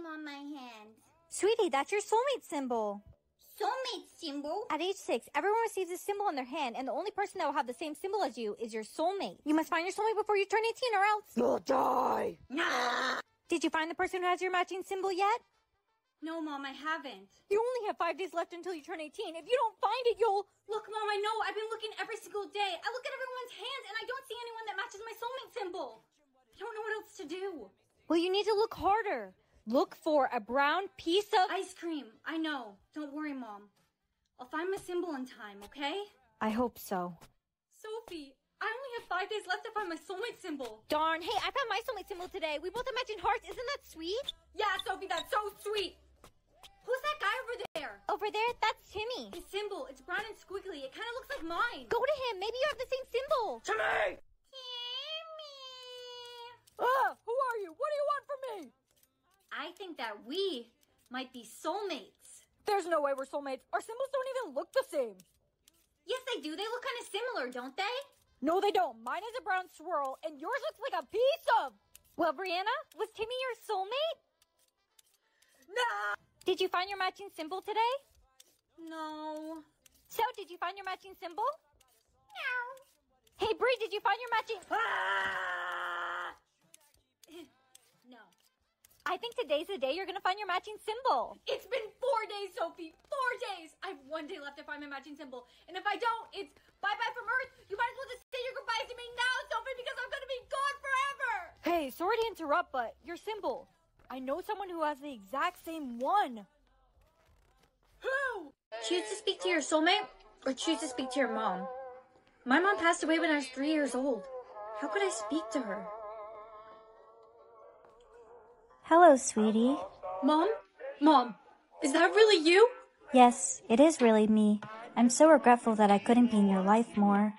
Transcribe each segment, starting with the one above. name on my hand. Sweetie, that's your soulmate symbol. Soulmate symbol? At age 6, everyone receives a symbol in their hand, and the only person that will have the same symbol as you is your soulmate. You must find your soulmate before you turn 18 or else you'll die. Nah. Did you find the person who has your matching symbol yet? No, Mom, I haven't. You only have 5 days left until you turn 18. If you don't find it, you'll... Look, Mom, I know. I've been looking every single day. I look at everyone's hands, and I don't see anyone that matches my soulmate symbol. I don't know what else to do. Well, you need to look harder. Look for a brown piece of... ice cream. I know. Don't worry, Mom. I'll find my symbol in time, okay? I hope so. Sophie, I only have 5 days left to find my soulmate symbol. Darn. Hey, I found my soulmate symbol today. We both have matching hearts. Isn't that sweet? Yeah, Sophie, that's so sweet. Who's that guy over there? Over there? That's Timmy. His symbol. It's brown and squiggly. It kind of looks like mine. Go to him. Maybe you have the same symbol. Timmy! Timmy! Ah, who are you? What do you want from me? I think that we might be soulmates. There's no way we're soulmates. Our symbols don't even look the same. Yes, they do. They look kind of similar, don't they? No, they don't. Mine is a brown swirl, and yours looks like a piece of... Well, Brianna, was Timmy your soulmate? No! Did you find your matching symbol today? No. So, did you find your matching symbol? No. Hey, Bree, did you find your matching... Ah! No. I think today's the day you're going to find your matching symbol. It's been 4 days, Sophie. 4 days. I have 1 day left to find my matching symbol. And if I don't, it's bye-bye from Earth. You might as well just say your goodbyes to me now, Sophie, because I'm going to be gone forever. Hey, sorry to interrupt, but your symbol... I know someone who has the exact same one. Who? Choose to speak to your soulmate or choose to speak to your mom. My mom passed away when I was 3 years old. How could I speak to her? Hello, sweetie. Mom? Mom, is that really you? Yes, it is really me. I'm so regretful that I couldn't be in your life more.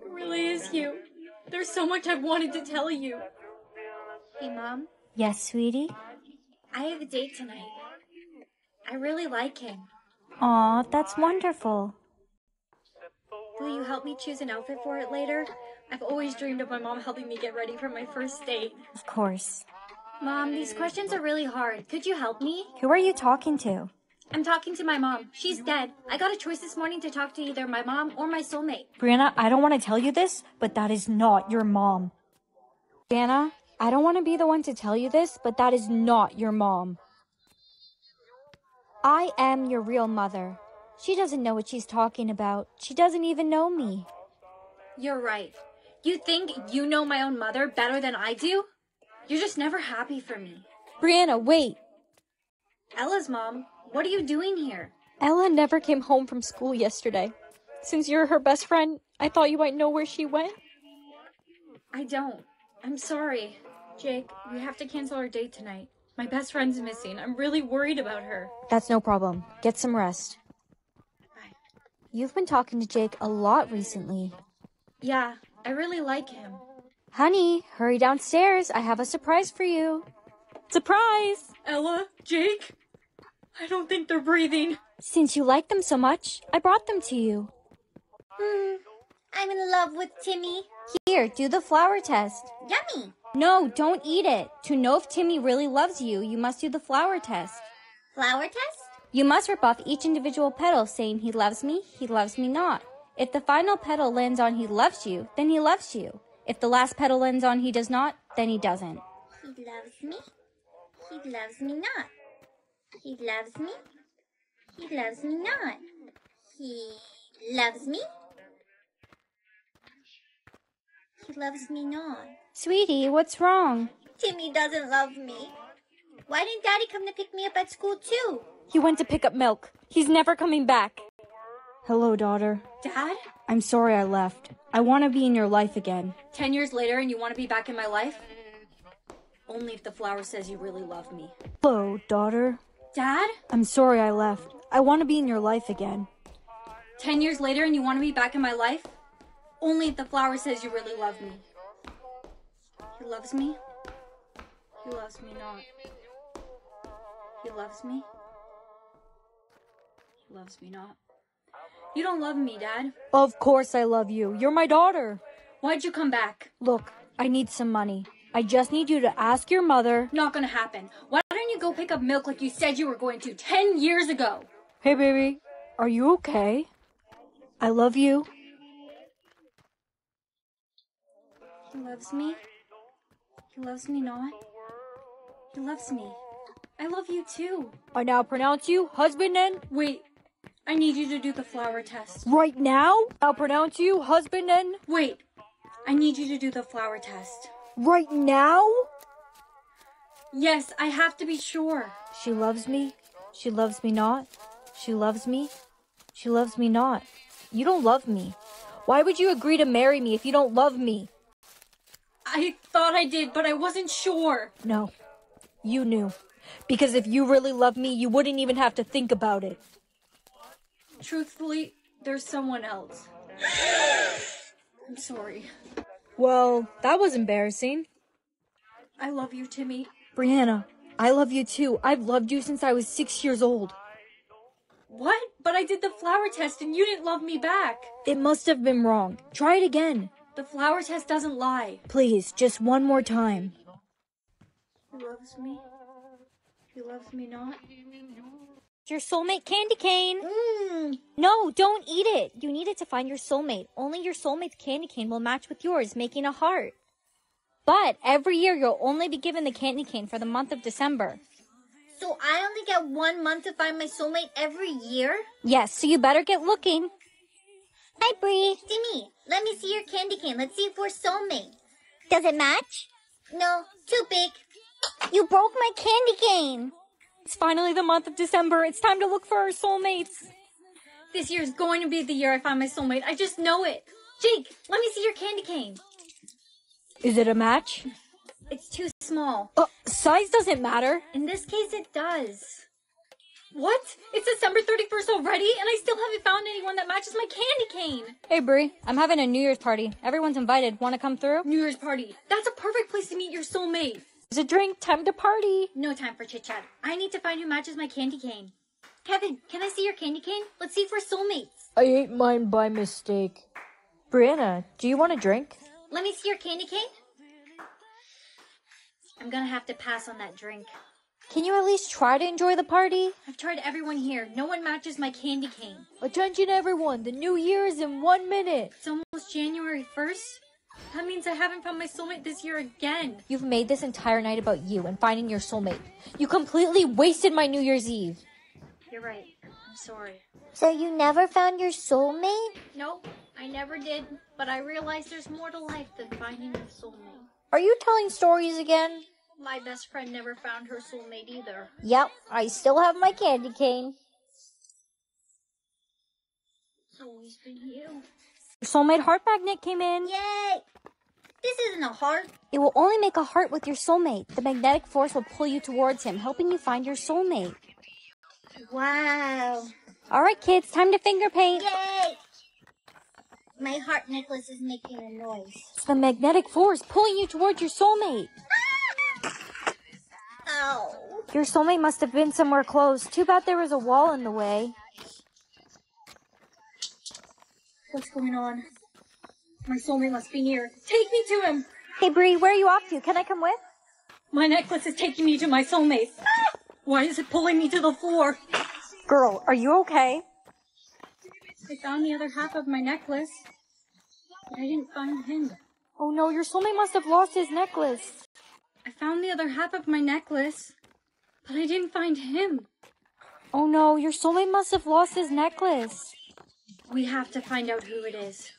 It really is you. There's so much I've wanted to tell you. Hey, Mom. Yes, sweetie? I have a date tonight. I really like him. Aw, that's wonderful. Will you help me choose an outfit for it later? I've always dreamed of my mom helping me get ready for my first date. Of course. Mom, these questions are really hard. Could you help me? Who are you talking to? I'm talking to my mom. She's dead. I got a choice this morning to talk to either my mom or my soulmate. Brianna, I don't want to tell you this, but that is not your mom. Brianna? I don't want to be the one to tell you this, but that is not your mom. I am your real mother. She doesn't know what she's talking about. She doesn't even know me. You're right. You think you know my own mother better than I do? You're just never happy for me. Brianna, wait. Ella's mom, what are you doing here? Ella never came home from school yesterday. Since you're her best friend, I thought you might know where she went. I don't. I'm sorry. Jake, we have to cancel our date tonight. My best friend's missing. I'm really worried about her. That's no problem. Get some rest. Bye. You've been talking to Jake a lot recently. Yeah, I really like him. Honey, hurry downstairs. I have a surprise for you. Surprise! Ella, Jake, I don't think they're breathing. Since you like them so much, I brought them to you. I'm in love with Timmy. Here, do the flower test. Yummy! No, don't eat it. To know if Timmy really loves you, you must do the flower test. Flower test? You must rip off each individual petal, saying he loves me not. If the final petal lands on he loves you, then he loves you. If the last petal lands on he does not, then he doesn't. He loves me. He loves me not. He loves me. He loves me not. He loves me. He loves me not. Sweetie, what's wrong? Timmy doesn't love me. Why didn't Daddy come to pick me up at school, too? He went to pick up milk. He's never coming back. Hello, daughter. Dad? I'm sorry I left. I want to be in your life again. 10 years later and you want to be back in my life? Only if the flower says you really love me. Hello, daughter. Dad? I'm sorry I left. I want to be in your life again. 10 years later and you want to be back in my life? Only if the flower says you really love me. He loves me. He loves me not. He loves me. He loves me not. You don't love me, Dad. Of course I love you. You're my daughter. Why'd you come back? Look, I need some money. I just need you to ask your mother. Not gonna happen. Why don't you go pick up milk like you said you were going to 10 years ago? Hey, baby, are you okay? I love you. He loves me. He loves me not. He loves me. I love you too. I now pronounce you husband and... Wait, I need you to do the flower test. Right now? I'll pronounce you husband and... Wait, I need you to do the flower test. Right now? Yes, I have to be sure. She loves me. She loves me not. She loves me. She loves me not. You don't love me. Why would you agree to marry me if you don't love me? I thought I did, but I wasn't sure. No, you knew. Because if you really loved me, you wouldn't even have to think about it. Truthfully, there's someone else. I'm sorry. Well, that was embarrassing. I love you, Timmy. Brianna, I love you too. I've loved you since I was 6 years old. What? But I did the flower test and you didn't love me back. It must have been wrong. Try it again. The flower test doesn't lie. Please, just one more time. He loves me. He loves me not. Your soulmate candy cane. No, don't eat it. You need it to find your soulmate. Only your soulmate's candy cane will match with yours, making a heart. But every year, you'll only be given the candy cane for the month of December. So I only get 1 month to find my soulmate every year? Yes, so you better get looking. Hi, Bree. Timmy, let me see your candy cane. Let's see if we're soulmates. Does it match? No, too big. You broke my candy cane. It's finally the month of December. It's time to look for our soulmates. This year is going to be the year I find my soulmate. I just know it. Jake, let me see your candy cane. Is it a match? It's too small. Size doesn't matter. In this case, it does. What? It's December 31st already, and I still haven't found anyone that matches my candy cane. Hey, Bree, I'm having a New Year's party. Everyone's invited. Want to come through? New Year's party. That's a perfect place to meet your soulmate. There's a drink. Time to party. No time for chit-chat. I need to find who matches my candy cane. Kevin, can I see your candy cane? Let's see if we're soulmates. I ate mine by mistake. Brianna, do you want a drink? Let me see your candy cane. I'm gonna have to pass on that drink. Can you at least try to enjoy the party? I've tried everyone here. No one matches my candy cane. Attention everyone, the new year is in 1 minute. It's almost January 1st. That means I haven't found my soulmate this year again. You've made this entire night about you and finding your soulmate. You completely wasted my New Year's Eve. You're right. I'm sorry. So you never found your soulmate? Nope, I never did. But I realized there's more to life than finding your soulmate. Are you telling stories again? My best friend never found her soulmate either. Yep, I still have my candy cane. It's always been you. Your soulmate heart magnet came in. Yay! This isn't a heart. It will only make a heart with your soulmate. The magnetic force will pull you towards him, helping you find your soulmate. Wow. All right, kids, time to finger paint. Yay! My heart necklace is making a noise. It's the magnetic force pulling you towards your soulmate. Ow. Your soulmate must have been somewhere close. Too bad there was a wall in the way. What's going on? My soulmate must be here. Take me to him! Hey, Bree, where are you off to? Can I come with? My necklace is taking me to my soulmate. Why is it pulling me to the floor? Girl, are you okay? I found the other half of my necklace. But I didn't find him. Oh no, your soulmate must have lost his necklace. I found the other half of my necklace, but I didn't find him. Oh no, your soulmate must have lost his necklace. We have to find out who it is.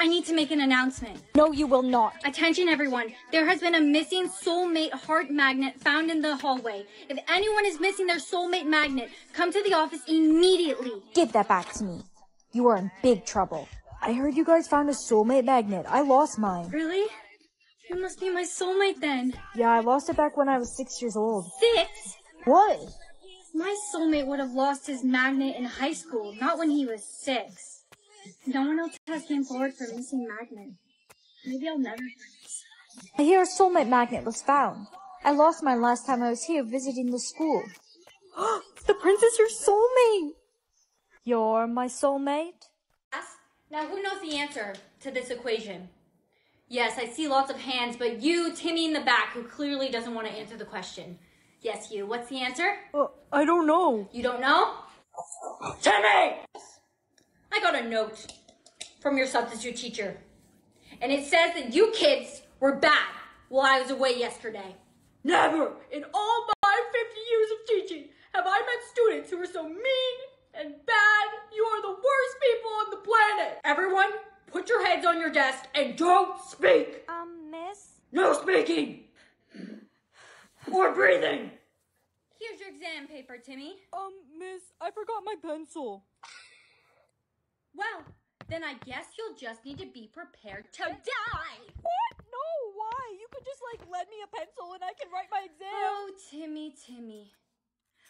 I need to make an announcement. No, you will not. Attention everyone, there has been a missing soulmate heart magnet found in the hallway. If anyone is missing their soulmate magnet, come to the office immediately. Give that back to me. You are in big trouble. I heard you guys found a soulmate magnet. I lost mine. Really? You must be my soulmate then. Yeah, I lost it back when I was 6 years old. 6? What? My soulmate would have lost his magnet in high school, not when he was 6. No one else has been forward for missing magnet. Maybe I'll never find this. I hear a soulmate magnet was found. I lost mine last time I was here visiting the school. The prince is your soulmate! You're my soulmate? Now who knows the answer to this equation? Yes, I see lots of hands, but you, Timmy in the back, who clearly doesn't want to answer the question. Yes, you. What's the answer? I don't know. You don't know? Timmy! I got a note from your substitute teacher, and it says that you kids were bad while I was away yesterday. Never in all my 50 years of teaching have I met students who are so mean and bad. You are the worst people on the planet. Everyone, put your heads on your desk and don't speak. Miss? No speaking. Or breathing. Here's your exam paper, Timmy. Miss, I forgot my pencil. Well, then I guess you'll just need to be prepared to die. What? No, why? You could just, lend me a pencil and I can write my exam. Oh, Timmy.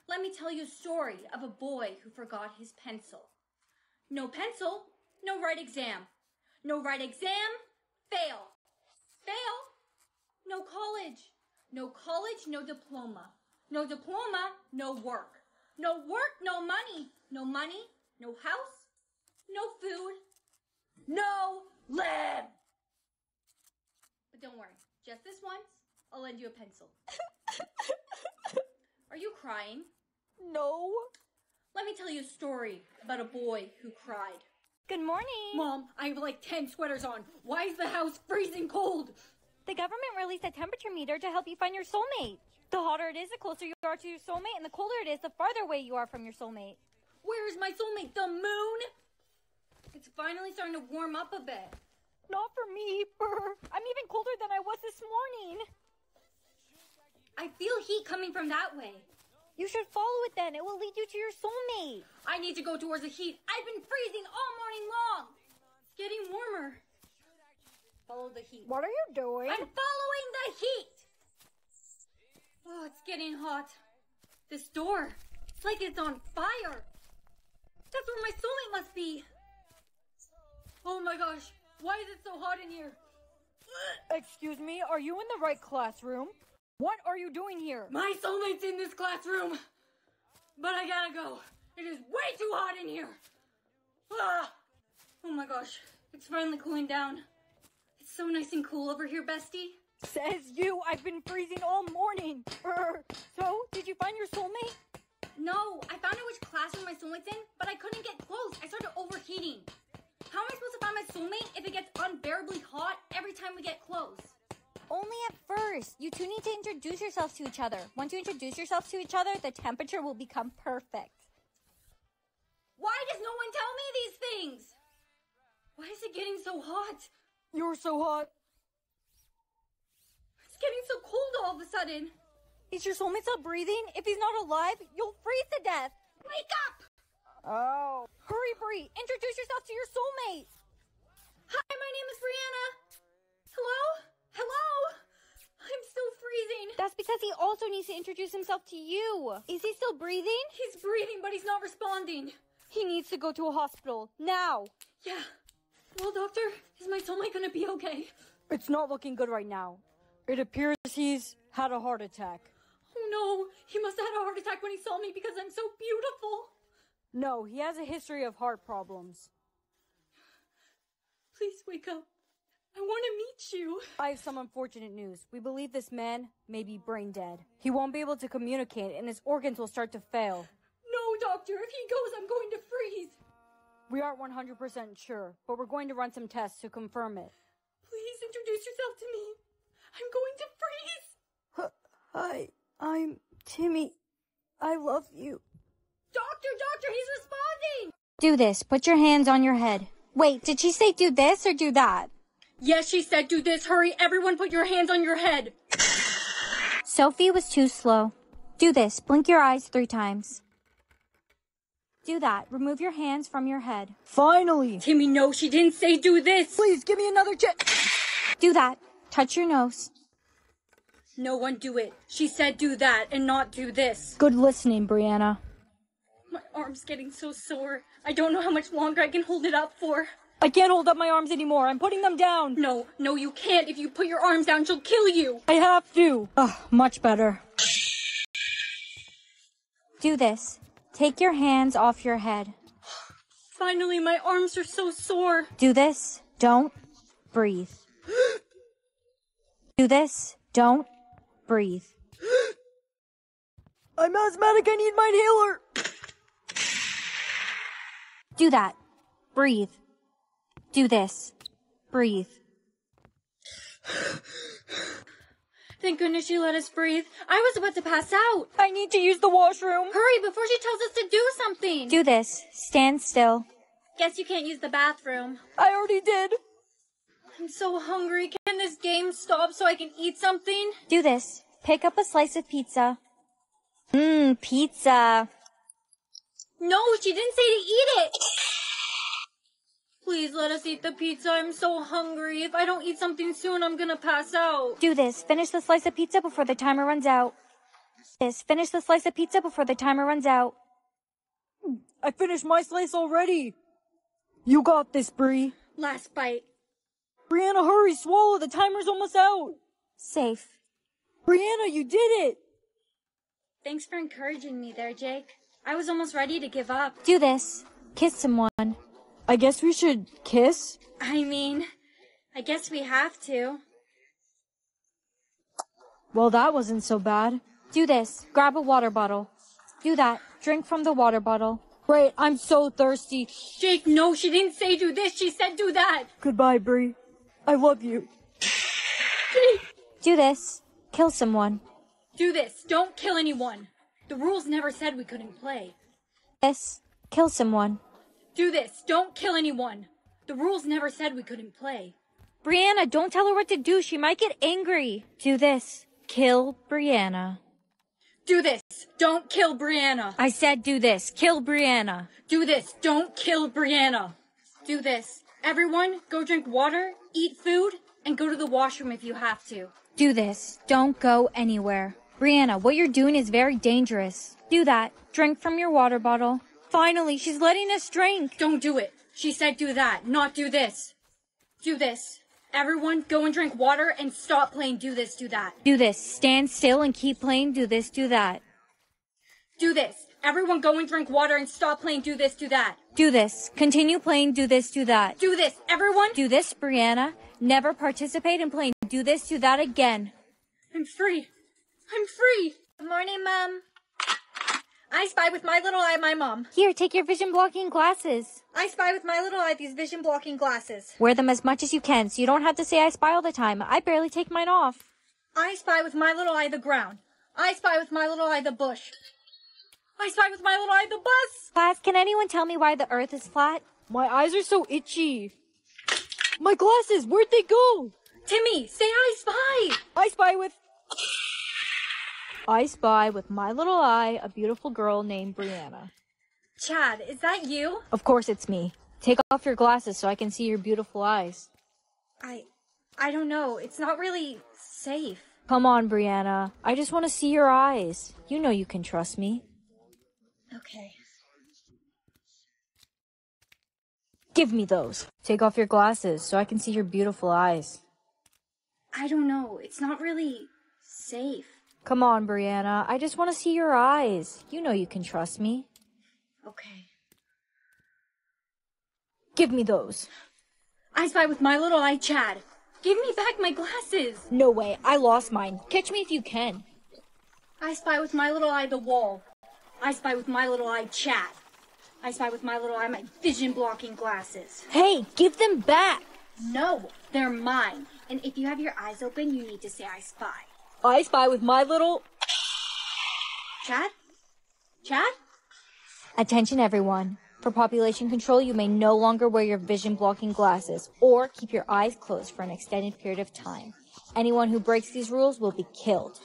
Let me tell you a story of a boy who forgot his pencil. No pencil, no right exam. No right exam, fail. Fail, no college. No college, no diploma. No diploma, no work. No work, no money. No money, no house. No food, no lab. But don't worry, just this once, I'll lend you a pencil. Are you crying? No. Let me tell you a story about a boy who cried. Good morning. Mom, I have 10 sweaters on. Why is the house freezing cold? The government released a temperature meter to help you find your soulmate. The hotter it is, the closer you are to your soulmate, and the colder it is, the farther away you are from your soulmate. Where is my soulmate? The moon? It's finally starting to warm up a bit. Not for me. I'm even colder than I was this morning. I feel heat coming from that way. You should follow it then. It will lead you to your soulmate. I need to go towards the heat. I've been freezing all morning long. It's getting warmer. Follow the heat. What are you doing? I'm following the heat. Oh, it's getting hot. This door, it's like it's on fire. That's where my soulmate must be. Oh my gosh, why is it so hot in here? Excuse me, are you in the right classroom? What are you doing here? My soulmate's in this classroom, but I gotta go. It is way too hot in here. Ah! Oh my gosh, it's finally cooling down. It's so nice and cool over here, bestie. Says you, I've been freezing all morning. So, did you find your soulmate? No, I found out which classroom my soulmate's in, but I couldn't get close. I started overheating. How am I supposed to find my soulmate if it gets unbearably hot every time we get close? Only at first. You two need to introduce yourselves to each other. Once you introduce yourselves to each other, the temperature will become perfect. Why does no one tell me these things? Why is it getting so hot? You're so hot. It's getting so cold all of a sudden. Is your soulmate still breathing? If he's not alive, you'll freeze to death. Wake up! Oh. Hurry, Bree. Introduce yourself to your soulmate. Hi, my name is Brianna. Hello? Hello? I'm still freezing. That's because he also needs to introduce himself to you. Is he still breathing? He's breathing, but he's not responding. He needs to go to a hospital. Now. Yeah. Well, doctor, is my soulmate going to be okay? It's not looking good right now. It appears he's had a heart attack. Oh, no. He must have had a heart attack when he saw me because I'm so beautiful. No, he has a history of heart problems. Please wake up. I want to meet you. I have some unfortunate news. We believe this man may be brain dead. He won't be able to communicate and his organs will start to fail. No, doctor. If he goes, I'm going to freeze. We aren't 100% sure, but we're going to run some tests to confirm it. Please introduce yourself to me. I'm going to freeze. Hi, I'm Timmy. I love you. Doctor, he's responding! Do this. Put your hands on your head. Wait, did she say do this or do that? Yes, she said do this. Hurry, everyone put your hands on your head. Sophie was too slow. Do this. Blink your eyes 3 times. Do that. Remove your hands from your head. Finally! Timmy, no, she didn't say do this. Please, give me another chance. Do that. Touch your nose. No one do it. She said do that and not do this. Good listening, Brianna. My arm's getting so sore. I don't know how much longer I can hold it up for. I can't hold up my arms anymore. I'm putting them down. No, you can't. If you put your arms down, she'll kill you. I have to. Much better. Do this. Take your hands off your head. Finally, my arms are so sore. Do this. Don't breathe. do this, don't breathe. I'm asthmatic, I need my inhaler. Do that. Breathe. Do this. Breathe. Thank goodness she let us breathe. I was about to pass out. I need to use the washroom. Hurry before she tells us to do something. Do this. Stand still. Guess you can't use the bathroom. I already did. I'm so hungry. Can this game stop so I can eat something? Do this. Pick up a slice of pizza. Mmm, pizza. No, she didn't say to eat it. Please let us eat the pizza. I'm so hungry. If I don't eat something soon, I'm gonna pass out. Do this. Finish the slice of pizza before the timer runs out. This. Finish the slice of pizza before the timer runs out. I finished my slice already. You got this, Bree. Last bite. Brianna, hurry. Swallow. The timer's almost out. Safe. Brianna, you did it. Thanks for encouraging me there, Jake. I was almost ready to give up. Do this. Kiss someone. I guess we should kiss? I mean, I guess we have to. Well, that wasn't so bad. Do this. Grab a water bottle. Do that. Drink from the water bottle. Great, I'm so thirsty. Jake, no, she didn't say do this. She said do that. Goodbye, Bree. I love you. Do this. Kill someone. Do this. Don't kill anyone. The rules never said we couldn't play. This. Kill someone. Do this. Don't kill anyone. The rules never said we couldn't play. Brianna, don't tell her what to do. She might get angry. Do this. Kill Brianna. Do this. Don't kill Brianna. I said do this. Kill Brianna. Do this. Don't kill Brianna. Do this. Everyone, go drink water, eat food, and go to the washroom if you have to. Do this. Don't go anywhere. Brianna, what you're doing is very dangerous. Do that. Drink from your water bottle. Finally, she's letting us drink. Don't do it. She said do that, not do this. Do this. Everyone, go and drink water and stop playing do this, do that. Do this. Stand still and keep playing do this, do that. Do this. Everyone, go and drink water and stop playing do this, do that. Do this. Continue playing do this, do that. Do this. Everyone. Do this, Brianna. Never participate in playing do this, do that again. I'm free. I'm free. Good morning, Mom. I spy with my little eye, my mom. Here, take your vision-blocking glasses. I spy with my little eye these vision-blocking glasses. Wear them as much as you can, so you don't have to say I spy all the time. I barely take mine off. I spy with my little eye the ground. I spy with my little eye the bush. I spy with my little eye the bus. Class, can anyone tell me why the earth is flat? My eyes are so itchy. My glasses, where'd they go? Timmy, say I spy. I spy with... I spy with my little eye a beautiful girl named Brianna. Chad, is that you? Of course it's me. Take off your glasses so I can see your beautiful eyes. I don't know. It's not really safe. Come on, Brianna. I just want to see your eyes. You know you can trust me. Okay. Give me those. Take off your glasses so I can see your beautiful eyes. I don't know. It's not really safe. Come on, Brianna. I just want to see your eyes. You know you can trust me. Okay. Give me those. I spy with my little eye, Chad. Give me back my glasses. No way. I lost mine. Catch me if you can. I spy with my little eye the wall. I spy with my little eye, Chad. I spy with my little eye my vision-blocking glasses. Hey, give them back. No, they're mine. And if you have your eyes open, you need to say I spy. I spy with my little... Chad? Chad? Attention, everyone. For population control, you may no longer wear your vision-blocking glasses or keep your eyes closed for an extended period of time. Anyone who breaks these rules will be killed.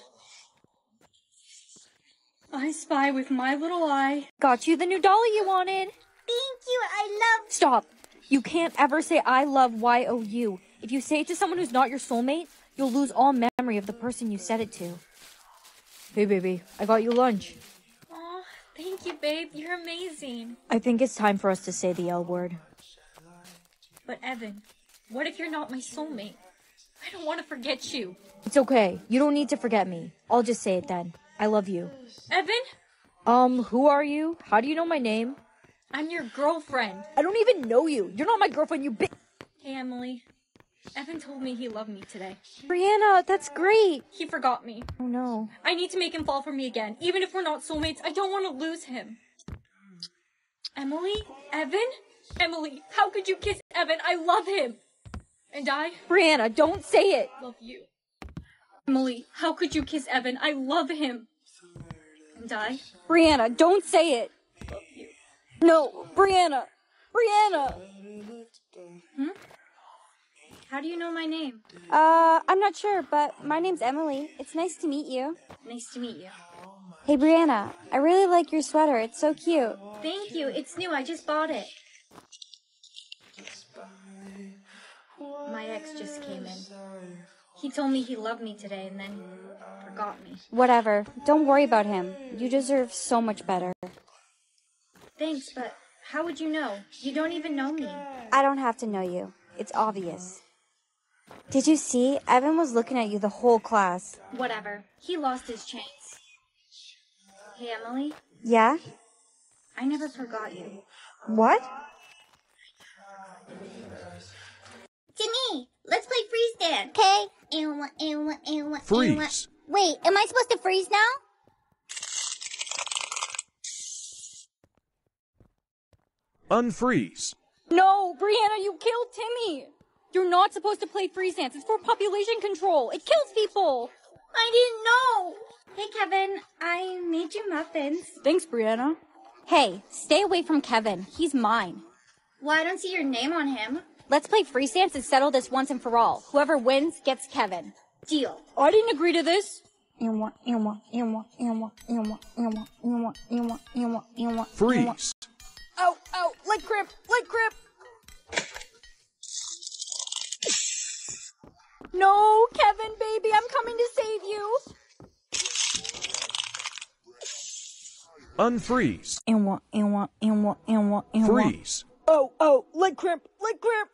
I spy with my little eye. Got you the new dolly you wanted. Thank you, I love... Stop. You can't ever say I love you. If you say it to someone who's not your soulmate, you'll lose all memory of the person you said it to. Hey, baby, I got you lunch. Aw, thank you, babe. You're amazing. I think it's time for us to say the L word. But, Evan, what if you're not my soulmate? I don't want to forget you. It's okay. You don't need to forget me. I'll just say it then. I love you. Evan? Who are you? How do you know my name? I'm your girlfriend. I don't even know you. You're not my girlfriend, you bitch. Hey, Emily. Evan told me he loved me today. Brianna, that's great. He forgot me. Oh no. I need to make him fall for me again. Even if we're not soulmates, I don't want to lose him. Emily? Evan? Emily, how could you kiss Evan? I love him. And I? Brianna, don't say it. Love you. Emily, how could you kiss Evan? I love him. And I? Brianna, don't say it. Love you. No, Brianna. Brianna. Hmm? How do you know my name? I'm not sure, but my name's Emily. It's nice to meet you. Nice to meet you. Hey, Brianna, I really like your sweater. It's so cute. Thank you. It's new. I just bought it. My ex just came in. He told me he loved me today and then forgot me. Whatever. Don't worry about him. You deserve so much better. Thanks, but how would you know? You don't even know me. I don't have to know you. It's obvious. Did you see? Evan was looking at you the whole class. Whatever. He lost his chains. Hey, Emily? Yeah? I never forgot you. What? Denise, let's play freeze dance. Okay. Freeze. Wait, am I supposed to freeze now? Unfreeze. No, Brianna, you killed Timmy. You're not supposed to play freeze dance. It's for population control. It kills people. I didn't know. Hey, Kevin. I made you muffins. Thanks, Brianna. Hey, stay away from Kevin. He's mine. Well, I don't see your name on him. Let's play freeze dance and settle this once and for all. Whoever wins gets Kevin. Deal. I didn't agree to this. Freeze. Ow, ow, leg cramp, leg cramp. No, Kevin, baby, I'm coming to save you. Unfreeze. Freeze. Oh, oh, leg cramp, leg cramp.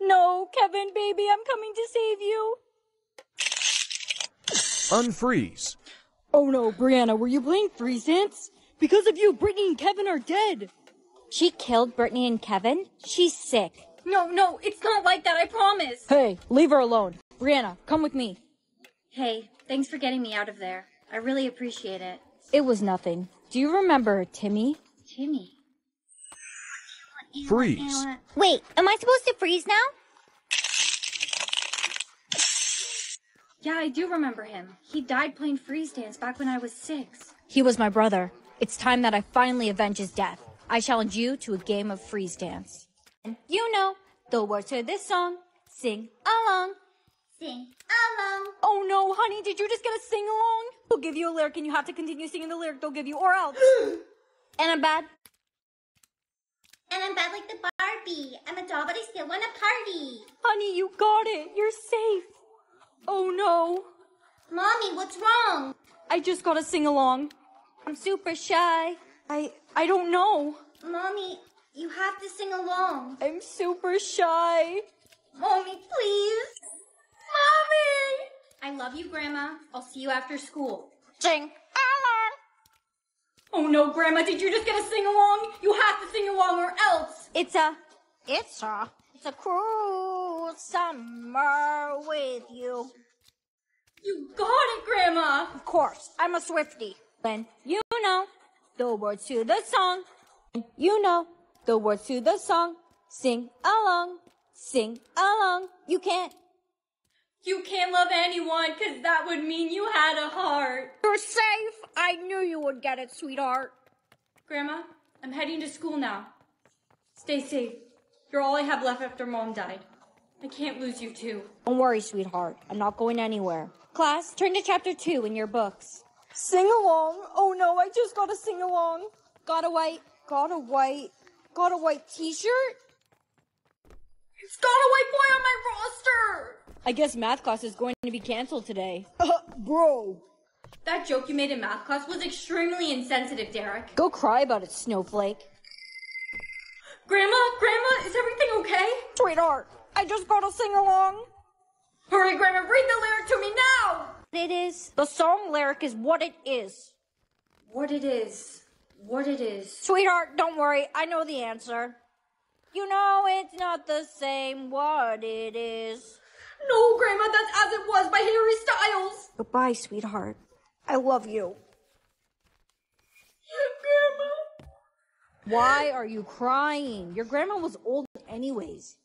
No, Kevin, baby, I'm coming to save you. Unfreeze. Oh no, Brianna, were you playing freeze dance? Because of you, Brittany and Kevin are dead. She killed Brittany and Kevin? She's sick. No, it's not like that, I promise. Hey, leave her alone. Brianna, come with me. Hey, thanks for getting me out of there. I really appreciate it. It was nothing. Do you remember Timmy? Timmy? Freeze. Wait, am I supposed to freeze now? Yeah, I do remember him. He died playing freeze dance back when I was 6. He was my brother. It's time that I finally avenge his death. I challenge you to a game of freeze dance. And you know the words to this song. Sing along. Sing along. Oh no, honey, did you just get a sing along? We'll give you a lyric and you have to continue singing the lyric they'll give you or else. And I'm bad. And I'm bad like the Barbie. I'm a doll, but I still want a party. Honey, you got it. You're safe. Oh no. Mommy, what's wrong? I just got a sing along. I'm super shy. I don't know. Mommy, you have to sing along. I'm super shy. Mommy, please. Mommy! I love you, Grandma. I'll see you after school. Sing along. Oh no, Grandma, did you just get a sing-along? You have to sing along or else. It's a cruel summer with you. You got it, Grandma. Of course, I'm a Swiftie. Then you know the words to the song. You know the words to the song. Sing along. Sing along. You can't love anyone because that would mean you had a heart. You're safe. I knew you would get it, sweetheart. Grandma, I'm heading to school now. Stay safe. You're all I have left after Mom died. I can't lose you too. Don't worry, sweetheart. I'm not going anywhere. Class, turn to chapter 2 in your books. Sing along. Oh no, I just gotta sing along. Got a white t-shirt? It's got a white boy on my roster! I guess math class is going to be canceled today. Bro. That joke you made in math class was extremely insensitive, Derek. Go cry about it, snowflake. Grandma, is everything okay? Sweetheart, I just gotta sing along. Hurry, Grandma, read the lyric to me now! It is. The song lyric is what it is. What it is. Sweetheart, don't worry. I know the answer. You know, it's not the same what it is. No, Grandma, that's As It Was by Harry Styles. Goodbye, sweetheart. I love you. Grandma. Why are you crying? Your grandma was old anyways.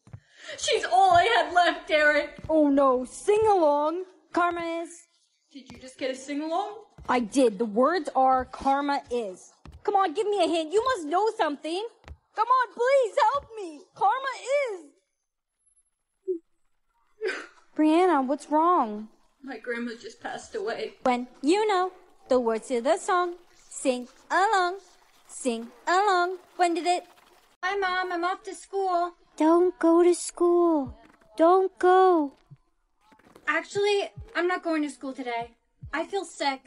She's all I had left, Derek. Oh, no. Sing along. Karma is. Did you just get a sing along? I did. The words are karma is. Come on, give me a hint. You must know something. Come on, please help me. Karma is. Brianna, what's wrong? My grandma just passed away. When you know the words to the song, sing along, sing along. When did it? Hi, Mom. I'm off to school. Don't go to school. Don't go. Actually, I'm not going to school today. I feel sick.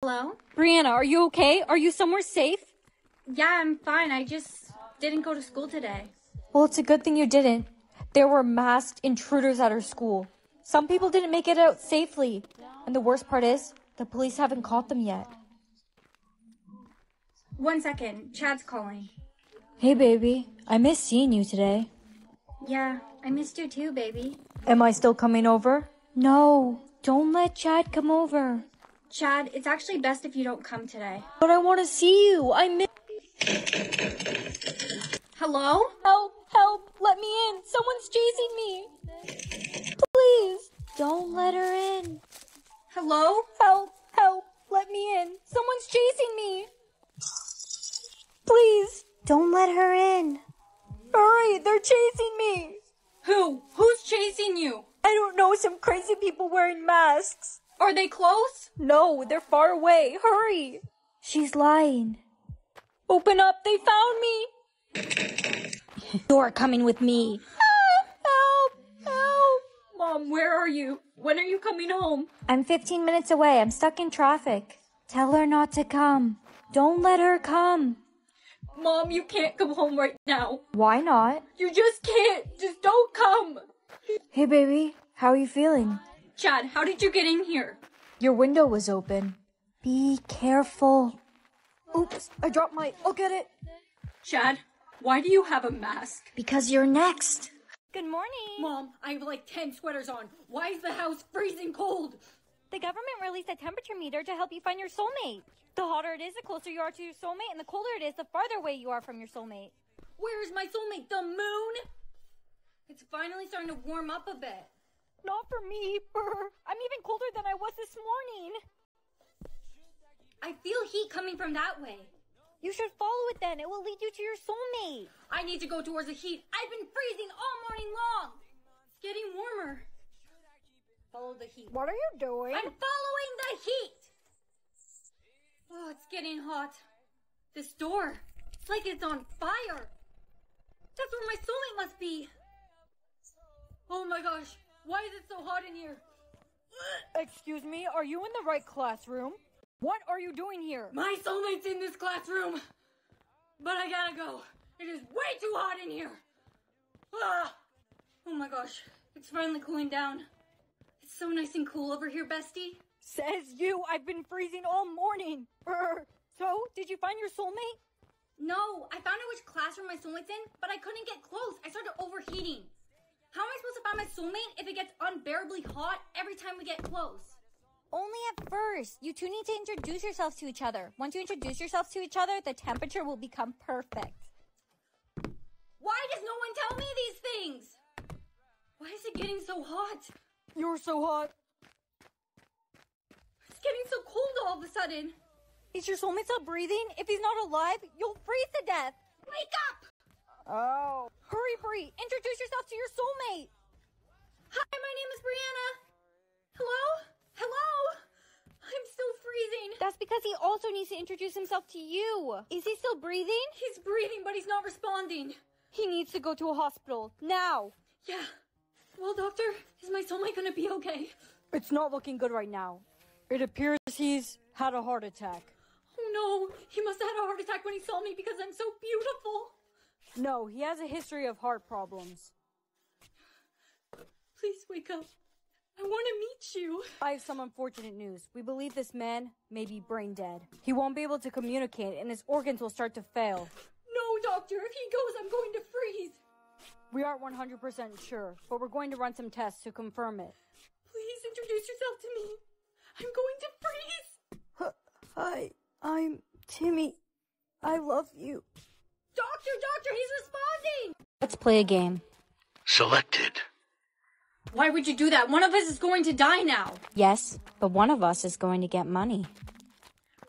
Hello? Brianna, are you okay? Are you somewhere safe? Yeah, I'm fine. I just didn't go to school today. Well, it's a good thing you didn't. There were masked intruders at our school. Some people didn't make it out safely. And the worst part is, the police haven't caught them yet. One second. Chad's calling. Hey, baby. I missed seeing you today. Yeah, I missed you too, baby. Am I still coming over? No, don't let Chad come over. Chad, it's actually best if you don't come today. But I want to see you. I miss... Hello? Help, help, let me in. Someone's chasing me. Please, don't let her in. Hello? Help, help, let me in. Someone's chasing me. Please. Don't let her in. Hurry, they're chasing me. Who? Who's chasing you? I don't know, some crazy people wearing masks. Are they close? No, they're far away. Hurry. She's lying. Open up, they found me. You're coming with me. Help, help, help. Mom, where are you? When are you coming home? I'm 15 minutes away. I'm stuck in traffic. Tell her not to come. Don't let her come. Mom, you can't come home right now. Why not? You just can't. Just don't come. Hey, baby. How are you feeling? Chad, how did you get in here? Your window was open. Be careful. Oops, I dropped my... I'll get it. Chad, why do you have a mask? Because you're next. Good morning. Mom, I have like 10 sweaters on. Why is the house freezing cold? The government released a temperature meter to help you find your soulmate. The hotter it is, the closer you are to your soulmate, and the colder it is, the farther away you are from your soulmate. Where is my soulmate? The moon? It's finally starting to warm up a bit. Not for me, brr. I'm even colder than I was this morning. I feel heat coming from that way. You should follow it then. It will lead you to your soulmate. I need to go towards the heat. I've been freezing all morning long. It's getting warmer. Follow the heat. What are you doing? I'm following the heat. Oh, it's getting hot. This door, it's like it's on fire. That's where my soulmate must be. Oh my gosh, why is it so hot in here? Excuse me, are you in the right classroom? What are you doing here? My soulmate's in this classroom. But I gotta go. It is way too hot in here. Ah! Oh my gosh, it's finally cooling down. It's so nice and cool over here, bestie. Says you, I've been freezing all morning. So, did you find your soulmate? No, I found out which classroom my soulmate's in, but I couldn't get close. I started overheating. How am I supposed to find my soulmate if it gets unbearably hot every time we get close? Only at first. You two need to introduce yourselves to each other. Once you introduce yourselves to each other, the temperature will become perfect. Why does no one tell me these things? Why is it getting so hot? You're so hot. Getting so cold all of a sudden. Is your soulmate still breathing? If he's not alive, you'll freeze to death. Wake up! Oh. Hurry, Bree. Introduce yourself to your soulmate. Hi, my name is Brianna. Hello? Hello? I'm still freezing. That's because he also needs to introduce himself to you. Is he still breathing? He's breathing, but he's not responding. He needs to go to a hospital. Now. Yeah. Well, doctor, is my soulmate going to be okay? It's not looking good right now. It appears he's had a heart attack. Oh no, he must have had a heart attack when he saw me because I'm so beautiful. No, he has a history of heart problems. Please wake up. I want to meet you. I have some unfortunate news. We believe this man may be brain dead. He won't be able to communicate and his organs will start to fail. No doctor. If he goes, I'm going to freeze. We aren't 100% sure, but we're going to run some tests to confirm it. Please introduce yourself to me. I'm going to freeze. Hi, I'm Timmy. I love you. Doctor, he's responding. Let's play a game. Selected. Why would you do that? One of us is going to die now. Yes, but one of us is going to get money.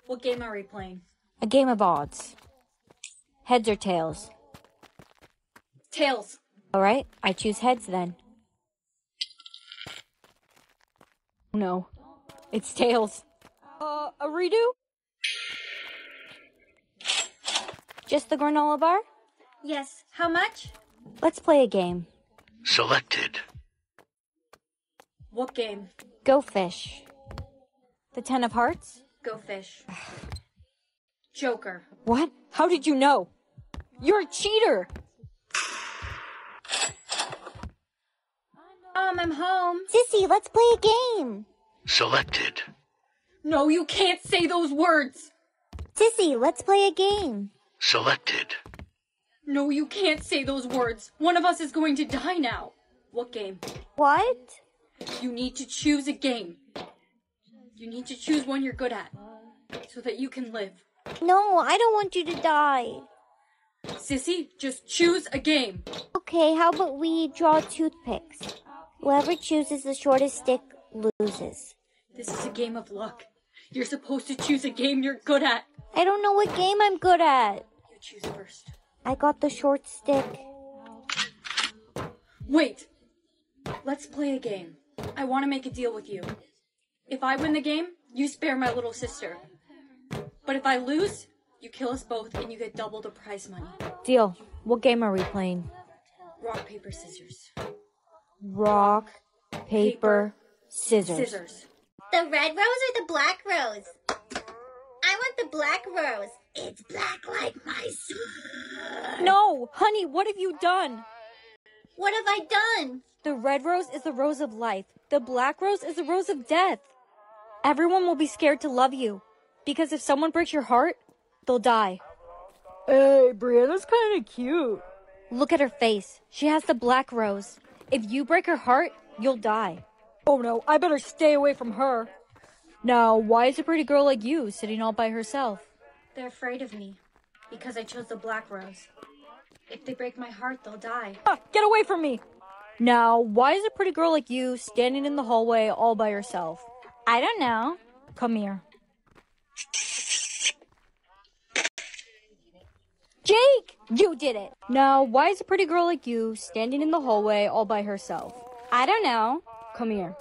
What game are we playing? A game of odds. Heads or tails? Tails. All right, I choose heads then. No, it's tails. A redo? Just the granola bar? Yes, how much? Let's play a game. Selected. What game? Go fish. The 10 of hearts? Go fish. Joker. What? How did you know? You're a cheater! Mom, I'm home. Sissy, let's play a game. Selected. No, you can't say those words. Sissy, let's play a game. Selected. No, you can't say those words. One of us is going to die now. What game? What? You need to choose a game. You need to choose one you're good at so that you can live. No, I don't want you to die. Sissy, just choose a game. Okay, how about we draw toothpicks? Whoever chooses the shortest stick loses. This is a game of luck. You're supposed to choose a game you're good at. I don't know what game I'm good at. You choose first. I got the short stick. Wait. Let's play a game. I want to make a deal with you. If I win the game, you spare my little sister. But if I lose, you kill us both and you get double the prize money. Deal. What game are we playing? Rock, paper, scissors. Rock, paper, scissors. The red rose or the black rose? I want the black rose. It's black like my son. No, honey, what have you done? What have I done? The red rose is the rose of life. The black rose is the rose of death. Everyone will be scared to love you, because if someone breaks your heart, they'll die. Hey, Brianna's kind of cute. Look at her face. She has the black rose. If you break her heart, you'll die. Oh no, I better stay away from her. Now, why is a pretty girl like you sitting all by herself? They're afraid of me, because I chose the black rose. If they break my heart, they'll die. Ah, get away from me! Now, why is a pretty girl like you standing in the hallway all by herself? I don't know. Come here. Jake, you did it. Now, why is a pretty girl like you standing in the hallway all by herself? I don't know. Come here.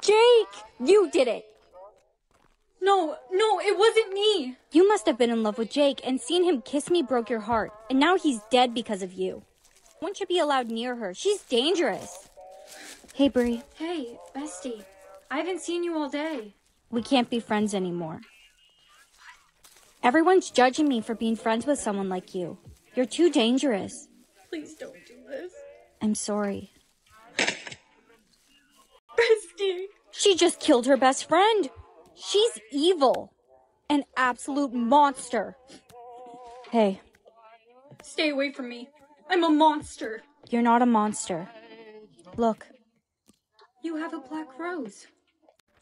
Jake, you did it. No, it wasn't me. You must have been in love with Jake and seeing him kiss me broke your heart. And now he's dead because of you. No one should be allowed near her. She's dangerous. Hey, Bri. Hey, bestie. I haven't seen you all day. We can't be friends anymore. Everyone's judging me for being friends with someone like you. You're too dangerous. Please don't do this. I'm sorry. Bestie. She just killed her best friend. She's evil. An absolute monster. Hey. Stay away from me. I'm a monster. You're not a monster. Look. You have a black rose.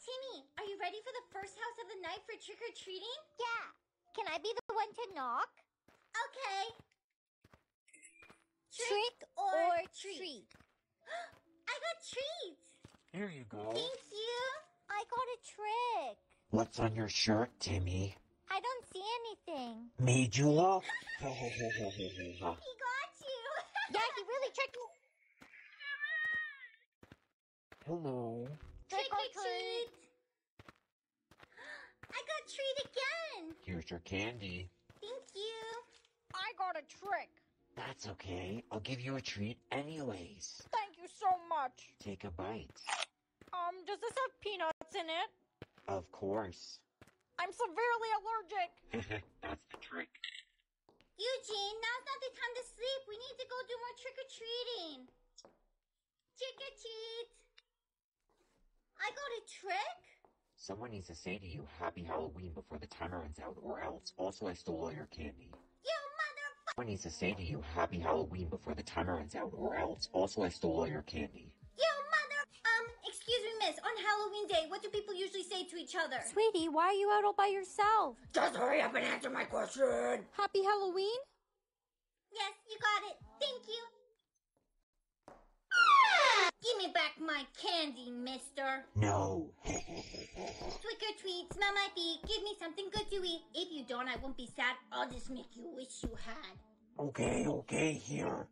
Timmy, are you ready for the first house of the night for trick-or-treating? Yeah. Can I be the one to knock? Okay. Trick or treat. I got treats. Here you go. Thank you. I got a trick. What's on your shirt, Timmy? I don't see anything. Made you laugh? He got you. Yeah, he really tricked me. Hello. Trick or treat. I got a treat again. Here's your candy. Thank you. I got a trick. That's okay. I'll give you a treat anyways. Thank you so much. Take a bite. Does this have peanuts in it? Of course. I'm severely allergic. That's the trick. Eugene, now's not the time to sleep. We need to go do more trick-or-treating. Trick-or-treat. I got a trick. Someone needs to say to you, Happy Halloween before the timer runs out, or else. Also, I stole all your candy. Someone needs to say to you, Happy Halloween before the timer runs out, or else. Also, I stole all your candy. Excuse me, miss. On Halloween day, what do people usually say to each other? Sweetie, why are you out all by yourself? Just hurry up and answer my question. Happy Halloween? Yes, you got it. Thank you. Give me back my candy, mister. No. Trick or treat, smell my feet, give me something good to eat. If you don't, I won't be sad. I'll just make you wish you had. Okay, here.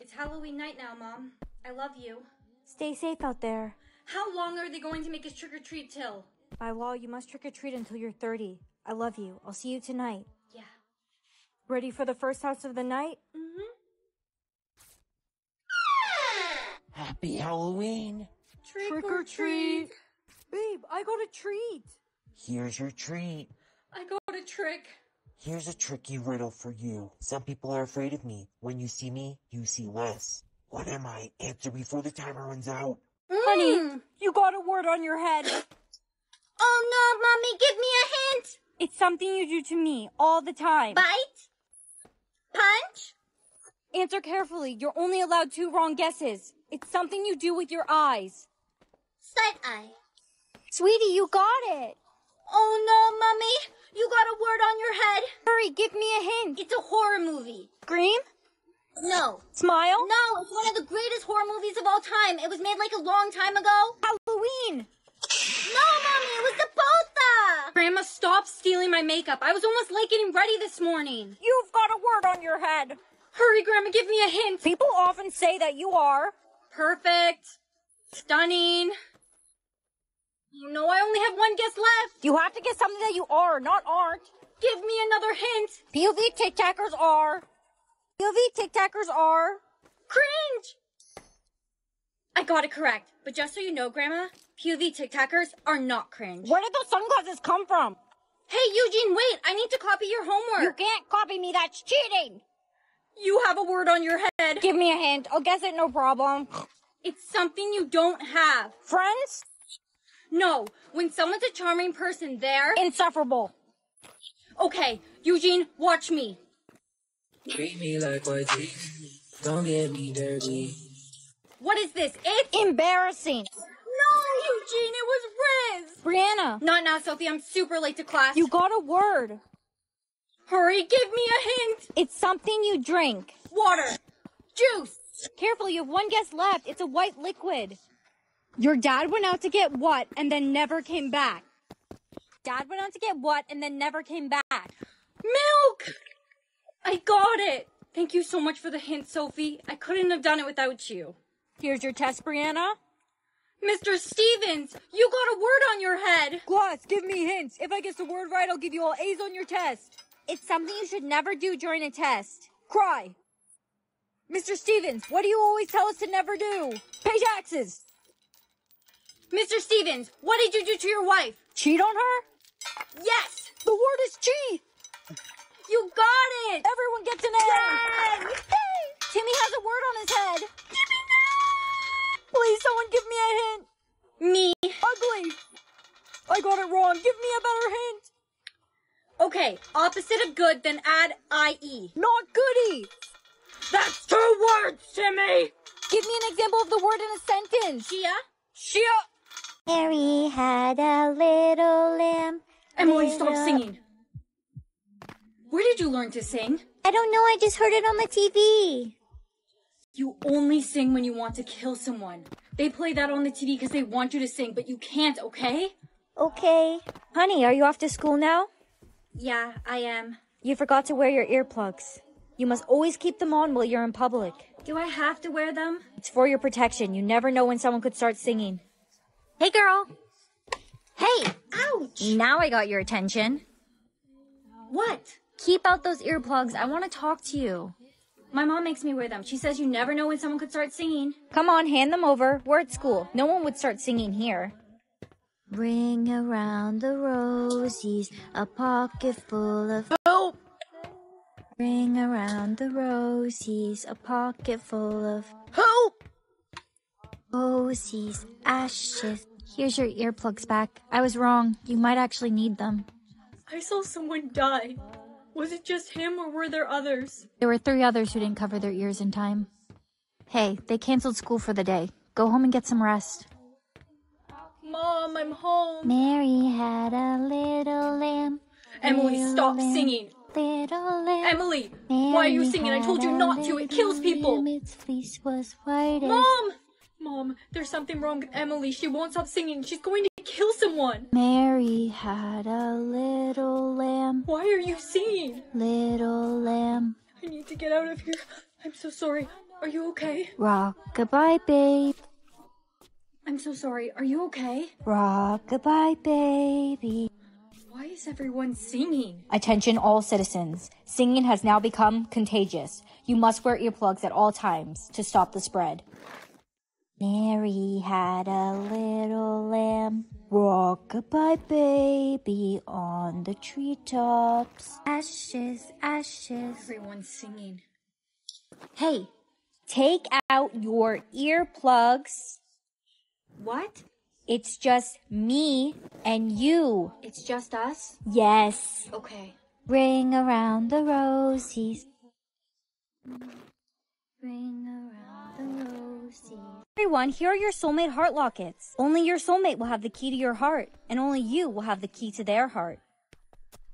It's Halloween night now, Mom. I love you. Stay safe out there. How long are they going to make us trick or treat till? By law, you must trick or treat until you're 30. I love you. I'll see you tonight. Yeah. Ready for the first house of the night? Mm-hmm. Happy Halloween! Trick or treat! Babe, I got a treat! Here's your treat! I got a trick! Here's a tricky riddle for you. Some people are afraid of me. When you see me, you see less. What am I? Answer before the timer runs out. Honey, you got a word on your head. Oh no, Mommy, give me a hint! It's something you do to me all the time. Bite? Punch? Answer carefully. You're only allowed 2 wrong guesses. It's something you do with your eyes. Side eye. Sweetie, you got it. Oh no, Mommy. You got a word on your head. Hurry, give me a hint. It's a horror movie. Scream? No. Smile? No, it's one of the greatest horror movies of all time. It was made like a long time ago. Halloween. No, Mommy, it was the Botha. Grandma, stop stealing my makeup. I was almost late getting ready this morning. You've got a word on your head. Hurry, Grandma, give me a hint. People often say that you are... perfect. Stunning. You know I only have 1 guess left. You have to guess something that you are, not aren't. Give me another hint. POV tic-tackers are. Cringe! I got it correct. But just so you know, Grandma, POV tic-tackers are not cringe. Where did those sunglasses come from? Hey, Eugene, wait. I need to copy your homework. You can't copy me. That's cheating. You have a word on your head. Give me a hint. I'll guess it, no problem. It's something you don't have. Friends? No. When someone's a charming person, they're... insufferable. Okay, Eugene, watch me. Treat me like white tea. Don't get me dirty. What is this? It's... embarrassing. No, Eugene, it was Riz. Brianna. Not now, Sophie. I'm super late to class. You got a word. Hurry, give me a hint. It's something you drink. Water. Juice. Careful, you have 1 guess left. It's a white liquid. Your dad went out to get what and then never came back? Milk! I got it. Thank you so much for the hint, Sophie. I couldn't have done it without you. Here's your test, Brianna. Mr. Stevens, you got a word on your head. Gloss, give me hints. If I guess the word right, I'll give you all A's on your test. It's something you should never do during a test. Cry. Mr. Stevens, what do you always tell us to never do? Pay taxes. Mr. Stevens, what did you do to your wife? Cheat on her? Yes. The word is cheat. You got it. Everyone gets an A. Yay! Timmy has a word on his head. Timmy, no! Please, someone give me a hint. Me. Ugly. I got it wrong. Give me a better hint. Okay, opposite of good, then add IE. Not goody. That's 2 words, Timmy. Give me an example of the word in a sentence. Shia. Mary had a little lamb. Emily, stop singing. Where did you learn to sing? I don't know. I just heard it on the TV. You only sing when you want to kill someone. They play that on the TV because they want you to sing, but you can't, okay? Okay. Honey, are you off to school now? Yeah, I am. You forgot to wear your earplugs. You must always keep them on while you're in public. Do I have to wear them? It's for your protection. You never know when someone could start singing. Hey, girl. Hey. Ouch. Now I got your attention. What? Keep out those earplugs. I want to talk to you. My mom makes me wear them. She says you never know when someone could start singing. Come on, hand them over. We're at school. No one would start singing here. Bring around the roses, a pocket full of... Help! Bring around the roses, a pocket full of... Help! Roses, ashes, Here's your earplugs back. I was wrong. You might actually need them. I saw someone die. Was it just him or were there others? There were 3 others who didn't cover their ears in time. Hey, they canceled school for the day. Go home and get some rest. Mom, I'm home. Mary had a little lamb. Emily, stop singing. Little lamb. Emily, why are you singing? I told you not to. It kills people. Mom! Mom, there's something wrong with Emily. She won't stop singing. She's going to kill someone. Mary had a little lamb. Why are you singing? Little lamb. I need to get out of here. I'm so sorry. Are you okay? Rock-a-bye, babe. I'm so sorry. Are you okay? Rock-a-bye, baby. Why is everyone singing? Attention all citizens. Singing has now become contagious. You must wear earplugs at all times to stop the spread. Mary had a little lamb. Rock-a-bye, baby, on the treetops. Ashes, ashes. Everyone's singing. Hey, take out your earplugs. What? It's just me and you. It's just us? Yes. Okay. Ring around the rosies. Ring around the rosies. Everyone, here are your soulmate heart lockets. Only your soulmate will have the key to your heart, and only you will have the key to their heart.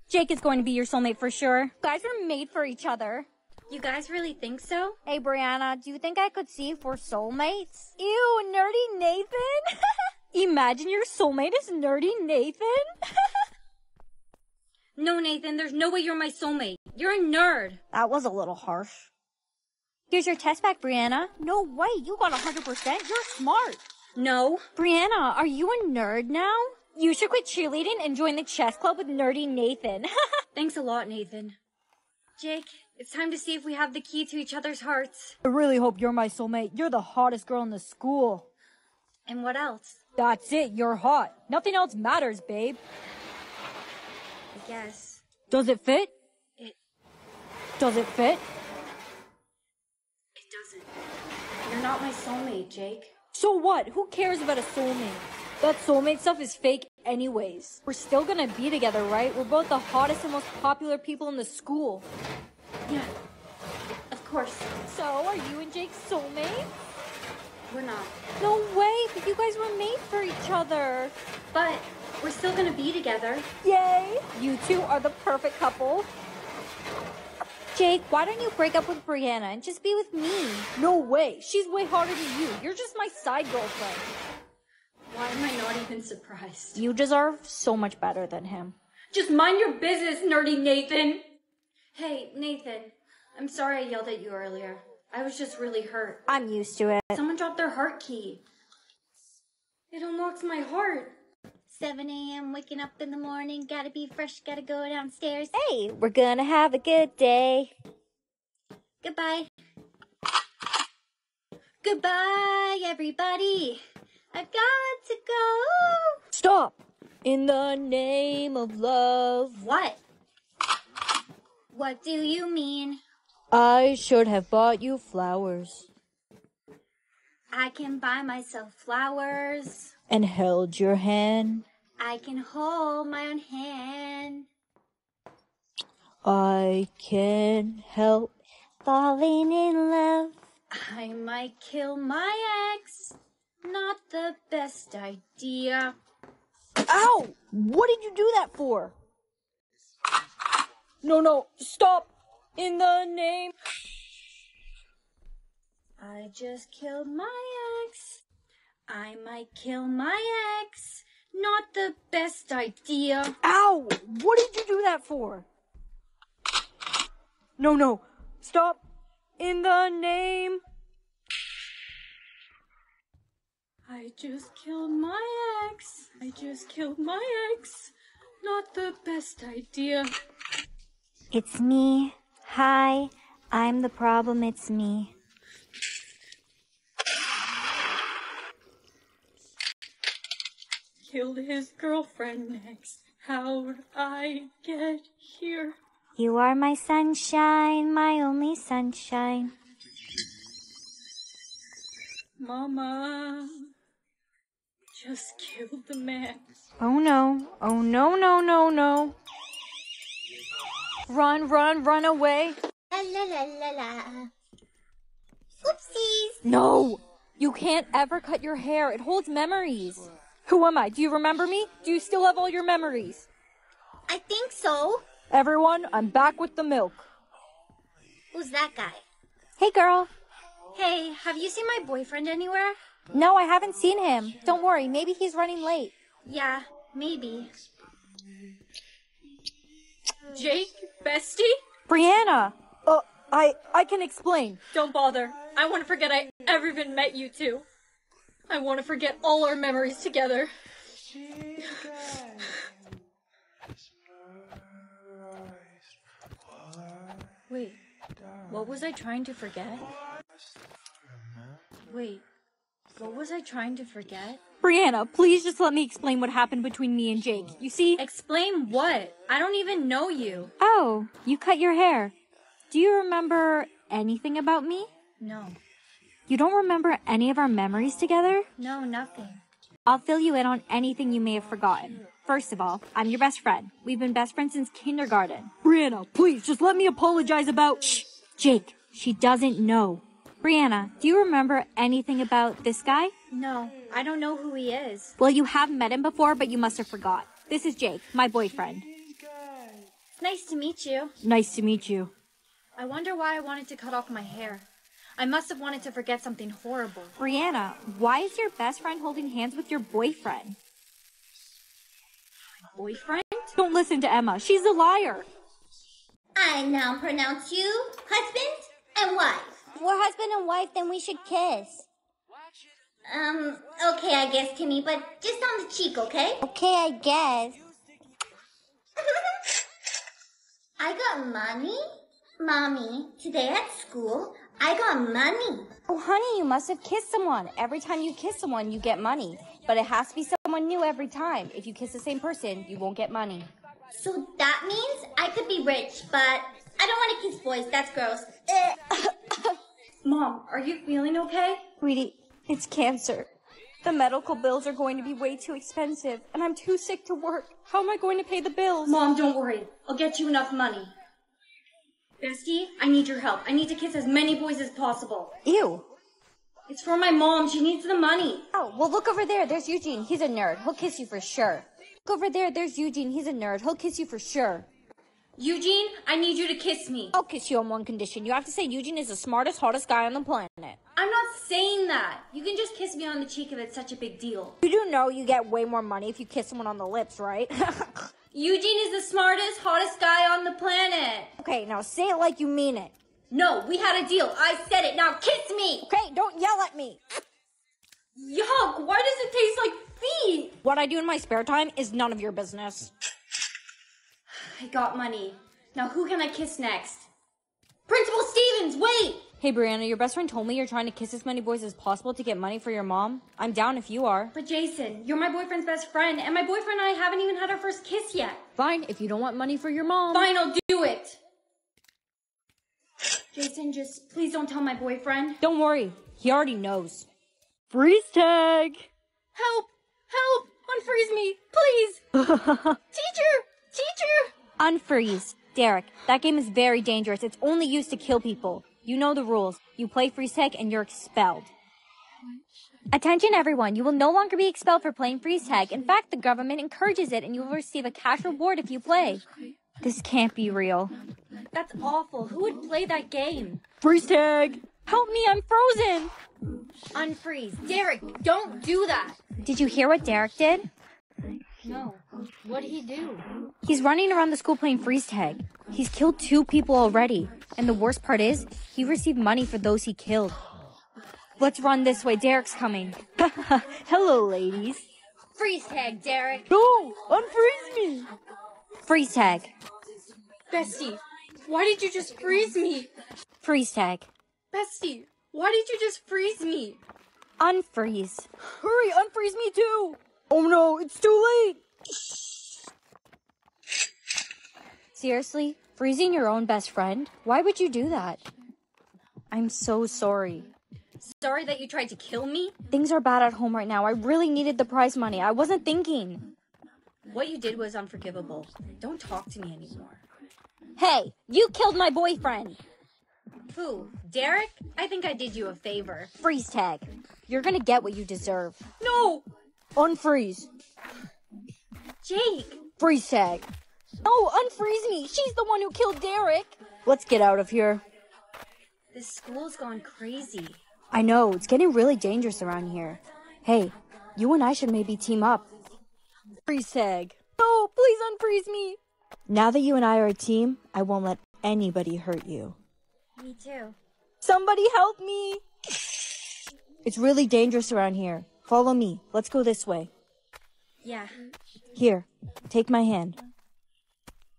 Jake is going to be your soulmate for sure. You guys are made for each other. You guys really think so? Hey, Brianna, do you think I could see if we're soulmates? Ew, nerdy Nathan? Imagine your soulmate is nerdy Nathan? No, Nathan, there's no way you're my soulmate. You're a nerd. That was a little harsh. Here's your test back, Brianna. No way, you got 100%. You're smart. No. Brianna, are you a nerd now? You should quit cheerleading and join the chess club with nerdy Nathan. Thanks a lot, Nathan. Jake, it's time to see if we have the key to each other's hearts. I really hope you're my soulmate. You're the hottest girl in the school. And what else? That's it, you're hot. Nothing else matters, babe. I guess. Does it fit? Does it fit? It doesn't. You're not my soulmate, Jake. So what? Who cares about a soulmate? That soulmate stuff is fake anyways. We're still gonna be together, right? We're both the hottest and most popular people in the school. Yeah, of course. So, are you and Jake soulmates? We're not. No way, but you guys were made for each other. But we're still gonna be together. Yay! You two are the perfect couple. Jake, why don't you break up with Brianna and just be with me? No way, she's way hotter than you. You're just my side girlfriend. Why am I not even surprised? You deserve so much better than him. Just mind your business, nerdy Nathan! Hey, Nathan. I'm sorry I yelled at you earlier. I was just really hurt. I'm used to it. Someone dropped their heart key. It unlocks my heart. 7 a.m. waking up in the morning. Gotta be fresh, gotta go downstairs. Hey, we're gonna have a good day. Goodbye. Goodbye, everybody. I've got to go. Stop! In the name of love. What? What do you mean? I should have bought you flowers. I can buy myself flowers. And held your hand. I can hold my own hand. I can't help falling in love. I might kill my ex. Not the best idea. Ow! What did you do that for? No, stop! In the name... I just killed my ex. I might kill my ex. Not the best idea. Ow! What did you do that for? No, stop! In the name... I just killed my ex. I just killed my ex. Not the best idea. It's me. Hi. I'm the problem. It's me. Killed his girlfriend next. How'd I get here? You are my sunshine, my only sunshine. Mama. just killed the man. Oh no. Oh no, no, no, no. Run, run, run away. La la la la la. Oopsies. No. You can't ever cut your hair. It holds memories. Who am I? Do you remember me? Do you still have all your memories? I think so. Everyone, I'm back with the milk. Who's that guy? Hey, girl. Hey, have you seen my boyfriend anywhere? No, I haven't seen him. Don't worry, maybe he's running late. Yeah, maybe. Jake? Bestie? Brianna! I can explain. Don't bother. I want to forget I ever even met you two. I want to forget all our memories together. Wait, what was I trying to forget? Wait, what was I trying to forget? Brianna, please just let me explain what happened between me and Jake. You see? Explain what? I don't even know you. Oh, you cut your hair. Do you remember anything about me? No. You don't remember any of our memories together? No, nothing. I'll fill you in on anything you may have forgotten. First of all, I'm your best friend. We've been best friends since kindergarten. Brianna, please, just let me apologize about... Shh! Jake, she doesn't know. Brianna, do you remember anything about this guy? No, I don't know who he is. Well, you have met him before, but you must have forgot. This is Jake, my boyfriend. Nice to meet you. Nice to meet you. I wonder why I wanted to cut off my hair. I must have wanted to forget something horrible. Brianna, why is your best friend holding hands with your boyfriend? My boyfriend? Don't listen to Emma. She's a liar. I now pronounce you husband and wife. If we're husband and wife, then we should kiss. Okay, I guess, Timmy, but just on the cheek, okay? Okay, I guess. I got money? Mommy, today at school, I got money. Oh, honey, you must have kissed someone. Every time you kiss someone, you get money. But it has to be someone new every time. If you kiss the same person, you won't get money. So that means I could be rich, but I don't want to kiss boys. That's gross. Mom, are you feeling okay? Sweetie, it's cancer. The medical bills are going to be way too expensive, and I'm too sick to work. How am I going to pay the bills? Mom, don't worry. I'll get you enough money. Bestie, I need your help. I need to kiss as many boys as possible. Ew. It's for my mom. She needs the money. Oh, well, look over there. There's Eugene. He's a nerd. He'll kiss you for sure. Look over there. There's Eugene. He's a nerd. He'll kiss you for sure. Eugene, I need you to kiss me. I'll kiss you on one condition. You have to say Eugene is the smartest, hottest guy on the planet. I'm not saying that. You can just kiss me on the cheek if it's such a big deal. You do know you get way more money if you kiss someone on the lips, right? Eugene is the smartest, hottest guy on the planet. Okay, now say it like you mean it. No, we had a deal. I said it. Now kiss me. Okay, don't yell at me. Yuck, why does it taste like feet? What I do in my spare time is none of your business. I got money. Now who can I kiss next? Principal Stevens, wait! Hey, Brianna, your best friend told me you're trying to kiss as many boys as possible to get money for your mom. I'm down if you are. But Jason, you're my boyfriend's best friend, and my boyfriend and I haven't even had our first kiss yet. Fine, if you don't want money for your mom. Fine, I'll do it. Jason, just please don't tell my boyfriend. Don't worry, he already knows. Freeze tag! Help! Help! Unfreeze me, please! Teacher! Teacher! Unfreeze. Derek, that game is very dangerous. It's only used to kill people. You know the rules. You play freeze tag and you're expelled. Attention everyone, you will no longer be expelled for playing freeze tag. In fact, the government encourages it and you will receive a cash reward if you play. This can't be real. That's awful. Who would play that game? Freeze tag! Help me, I'm frozen! Unfreeze. Derek, don't do that! Did you hear what Derek did? No. What did he do? He's running around the school playing freeze tag. He's killed 2 people already. And the worst part is, he received money for those he killed. Let's run this way. Derek's coming. Hello, ladies. Freeze tag, Derek. No! Unfreeze me! Freeze tag. Bestie, why did you just freeze me? Freeze tag. Bestie, why did you just freeze me? Unfreeze. Hurry, unfreeze me too! Oh no, it's too late! Seriously? Freezing your own best friend? Why would you do that? I'm so sorry. Sorry that you tried to kill me? Things are bad at home right now. I really needed the prize money. I wasn't thinking. What you did was unforgivable. Don't talk to me anymore. Hey, you killed my boyfriend. Who? Derek? I think I did you a favor. Freeze tag. You're gonna get what you deserve. No! Unfreeze. Jake! Freeze tag. No, unfreeze me. She's the one who killed Derek. Let's get out of here. This school's gone crazy. I know. It's getting really dangerous around here. Hey, you and I should maybe team up. Freeze tag. No, please unfreeze me. Now that you and I are a team, I won't let anybody hurt you. Me too. Somebody help me! It's really dangerous around here. Follow me. Let's go this way. Yeah. Here, take my hand.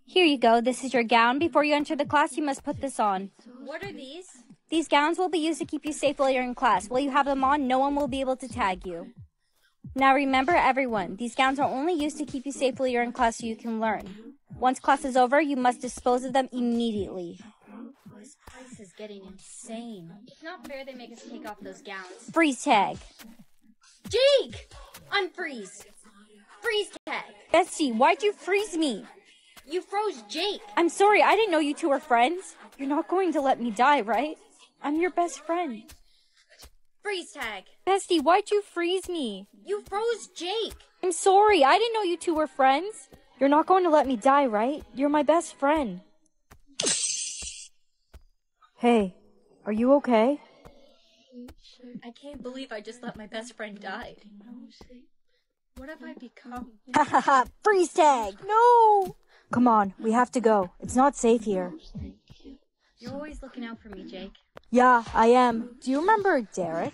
Here you go. This is your gown. Before you enter the class, you must put this on. What are these? These gowns will be used to keep you safe later in class. While you have them on, no one will be able to tag you. Now remember, everyone, these gowns are only used to keep you safe later in class so you can learn. Once class is over, you must dispose of them immediately. This place is getting insane. It's not fair they make us take off those gowns. Freeze tag. Jake! Unfreeze. Freeze tag. Bestie, why'd you freeze me? You froze Jake. I'm sorry, I didn't know you two were friends. You're not going to let me die, right? I'm your best friend. Freeze tag. Bestie, why'd you freeze me? You froze Jake. I'm sorry, I didn't know you two were friends. You're not going to let me die, right? You're my best friend. Hey, are you okay? I can't believe I just let my best friend die. What have I become? Ha ha ha! Freeze tag! No! Come on, we have to go. It's not safe here. You're always looking out for me, Jake. Yeah, I am. Do you remember Derek?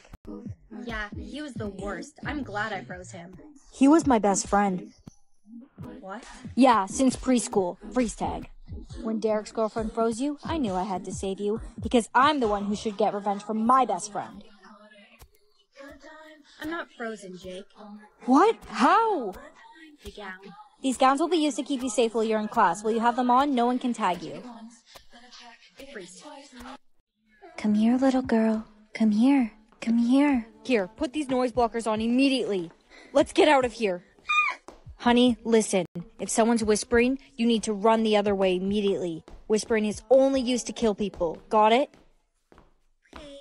Yeah, he was the worst. I'm glad I froze him. He was my best friend. What? Yeah, since preschool. Freeze tag. When Derek's girlfriend froze you, I knew I had to save you, because I'm the one who should get revenge for my best friend. I'm not frozen, Jake. What? How? The gown. These gowns will be used to keep you safe while you're in class. While you have them on, no one can tag you. Freeze. Come here, little girl. Come here. Come here. Here, put these noise blockers on immediately. Let's get out of here. Honey, listen. If someone's whispering, you need to run the other way immediately. Whispering is only used to kill people. Got it? Hey.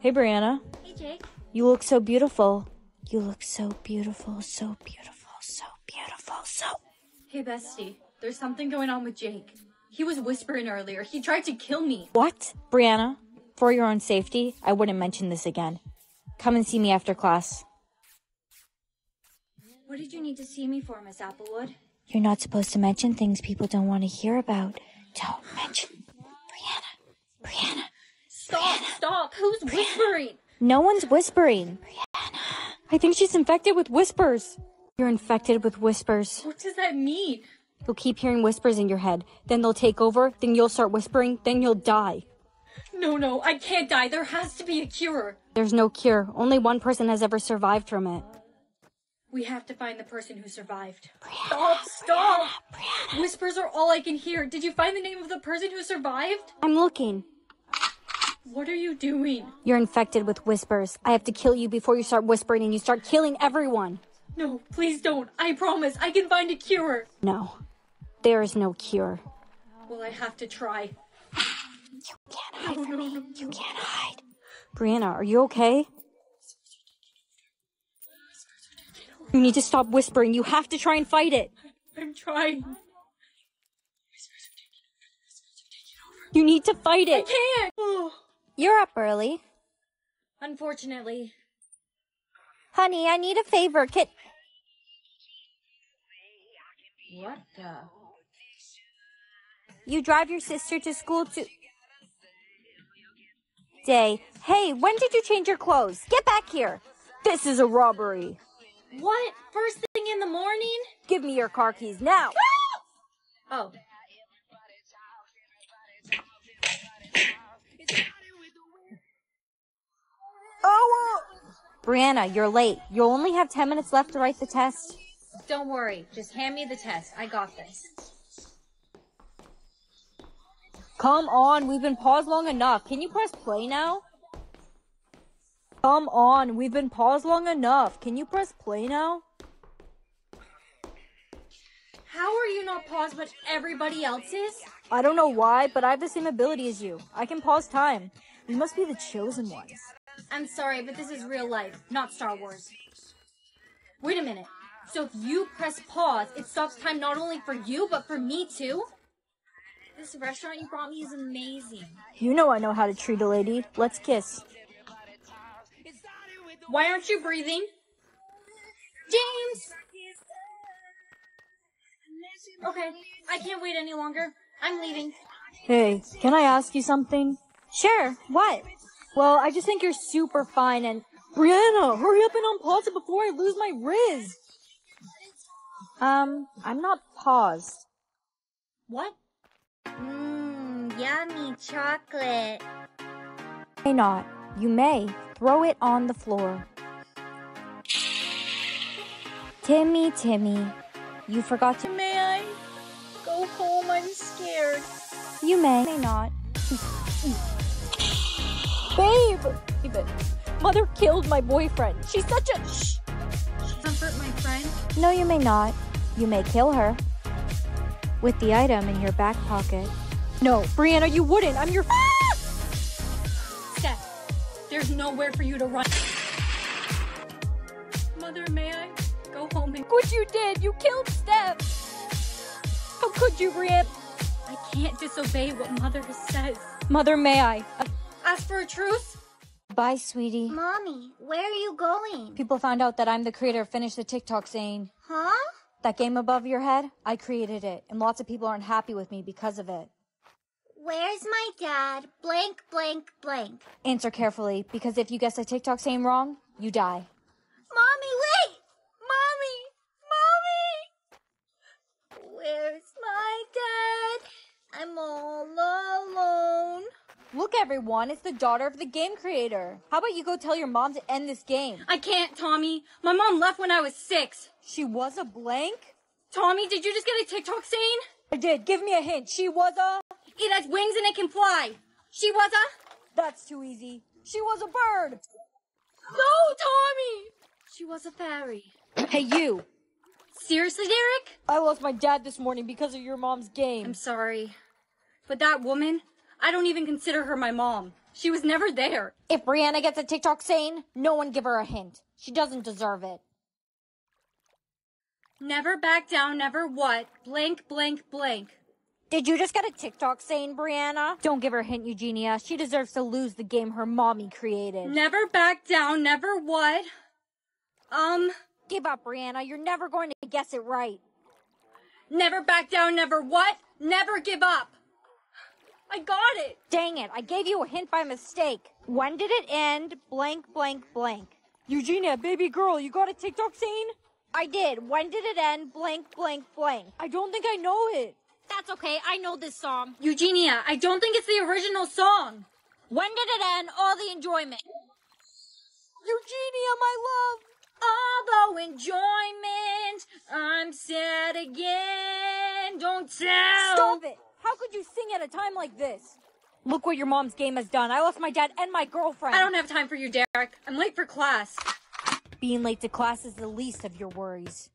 Hey, Brianna. Hey, Jake. You look so beautiful. You look so beautiful, so beautiful, so beautiful, so... Hey, bestie. There's something going on with Jake. He was whispering earlier. He tried to kill me. What? Brianna, for your own safety, I wouldn't mention this again. Come and see me after class. What did you need to see me for, Miss Applewood? You're not supposed to mention things people don't want to hear about. Don't mention. Brianna. Brianna. Stop. Brianna. Stop. Who's Brianna. Whispering? No one's whispering. Brianna. I think she's infected with whispers. You're infected with whispers. What does that mean? You'll keep hearing whispers in your head. Then they'll take over. Then you'll start whispering. Then you'll die. No, I can't die. There has to be a cure. There's no cure. Only one person has ever survived from it. We have to find the person who survived. Brianna, stop! Brianna. Whispers are all I can hear. Did you find the name of the person who survived? I'm looking. What are you doing? You're infected with whispers. I have to kill you before you start whispering and you start killing everyone. No, please don't. I promise. I can find a cure. No, there is no cure. Well, I have to try. You can't hide from me. No. You can't hide. Brianna, are you okay? You need to stop whispering. You have to try and fight it. I'm trying. Whispers are taking over. Whispers are taking over. You need to fight it. I can't. Oh. You're up early. Unfortunately. Honey, I need a favor. What the? You drive your sister to school today. Hey, when did you change your clothes? Get back here. This is a robbery. What? First thing in the morning? Give me your car keys now. Oh. Oh! Brianna, you're late. You'll only have 10 minutes left to write the test. Don't worry. Just hand me the test. I got this. Come on. We've been paused long enough. Can you press play now? Come on, we've been paused long enough. Can you press play now? How are you not paused but everybody else is? I don't know why, but I have the same ability as you. I can pause time. We must be the chosen ones. I'm sorry, but this is real life, not Star Wars. Wait a minute. So if you press pause, it stops time not only for you, but for me too? This restaurant you brought me is amazing. You know I know how to treat a lady. Let's kiss. Why aren't you breathing? James! Okay, I can't wait any longer. I'm leaving. Hey, can I ask you something? Sure, what? Well, I just think you're super fine and... Brianna, hurry up and unpause it before I lose my Riz! I'm not paused. What? Yummy chocolate. May not. You may. Throw it on the floor. Timmy. You forgot to- May I? Go home, I'm scared. You may not. Babe! Mother killed my boyfriend. She's such a- Shh! Comfort my friend? No, you may not. You may kill her. With the item in your back pocket. No, Brianna, you wouldn't. I'm your- Ah! Steph, there's nowhere for you to run. Mother, may I? Go home and- What you did! You killed Steph! How could you, Brianna? I can't disobey what Mother says. Mother, may I? Ask for a truce? Bye, sweetie. Mommy, where are you going? People found out that I'm the creator. Finished the TikTok saying... Huh? That game above your head, I created it. And lots of people aren't happy with me because of it. Where's my dad? .. Answer carefully, because if you guess the TikTok saying wrong, you die. Mommy, wait! Mommy! Where's my dad? I'm all alone. Look, everyone, it's the daughter of the game creator. How about you go tell your mom to end this game? I can't, Tommy. My mom left when I was 6. She was a blank? Tommy, did you just get a TikTok saying? I did. Give me a hint. She was a... It has wings and it can fly. She was a... That's too easy. She was a bird. No, Tommy! She was a fairy. Hey, you. Seriously, Derek? I lost my dad this morning because of your mom's game. I'm sorry. But that woman... I don't even consider her my mom. She was never there. If Brianna gets a TikTok saying, no one give her a hint. She doesn't deserve it. Never back down, never what? .. Did you just get a TikTok saying, Brianna? Don't give her a hint, Eugenia. She deserves to lose the game her mommy created. Never back down, never what? Give up, Brianna. You're never going to guess it right. Never back down, never what? Never give up. I got it! Dang it, I gave you a hint by mistake. When did it end? .. Eugenia, baby girl, you got a TikTok scene? I did. When did it end? .. I don't think I know it. That's okay, I know this song. Eugenia, I don't think it's the original song. When did it end? All the enjoyment. Eugenia, my love! All the enjoyment, I'm sad again, don't tell! Stop it! How could you sing at a time like this? Look what your mom's game has done. I lost my dad and my girlfriend. I don't have time for you, Derek. I'm late for class. Being late to class is the least of your worries.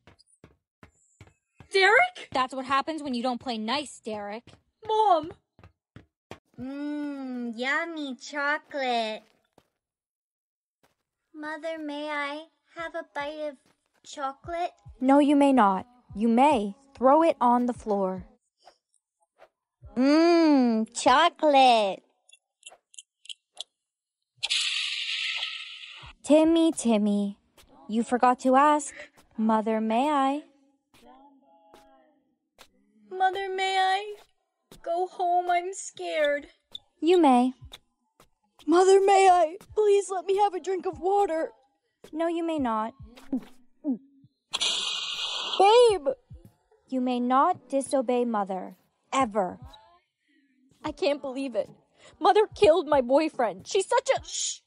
Derek? That's what happens when you don't play nice, Derek. Mom! Yummy chocolate. Mother, may I have a bite of chocolate? No, you may not. You may throw it on the floor. Chocolate. Timmy, you forgot to ask. Mother, may I? Mother, may I? Go home, I'm scared. You may. Mother, may I? Please let me have a drink of water. No, you may not. Babe! You may not disobey Mother. Ever. I can't believe it. Mother killed my boyfriend. She's such a... Shh.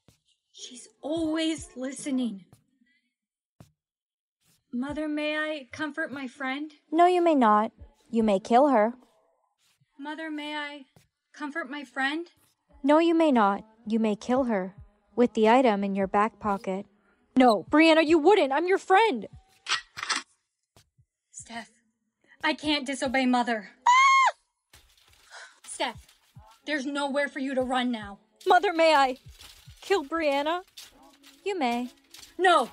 She's always listening. Mother, may I comfort my friend? No, you may not. You may kill her. Mother, may I comfort my friend? No, you may not. You may kill her. with the item in your back pocket. No, Brianna, you wouldn't. I'm your friend. Steph, I can't disobey Mother. Ah! Steph, there's nowhere for you to run now. Mother, may I kill Brianna? You may. No.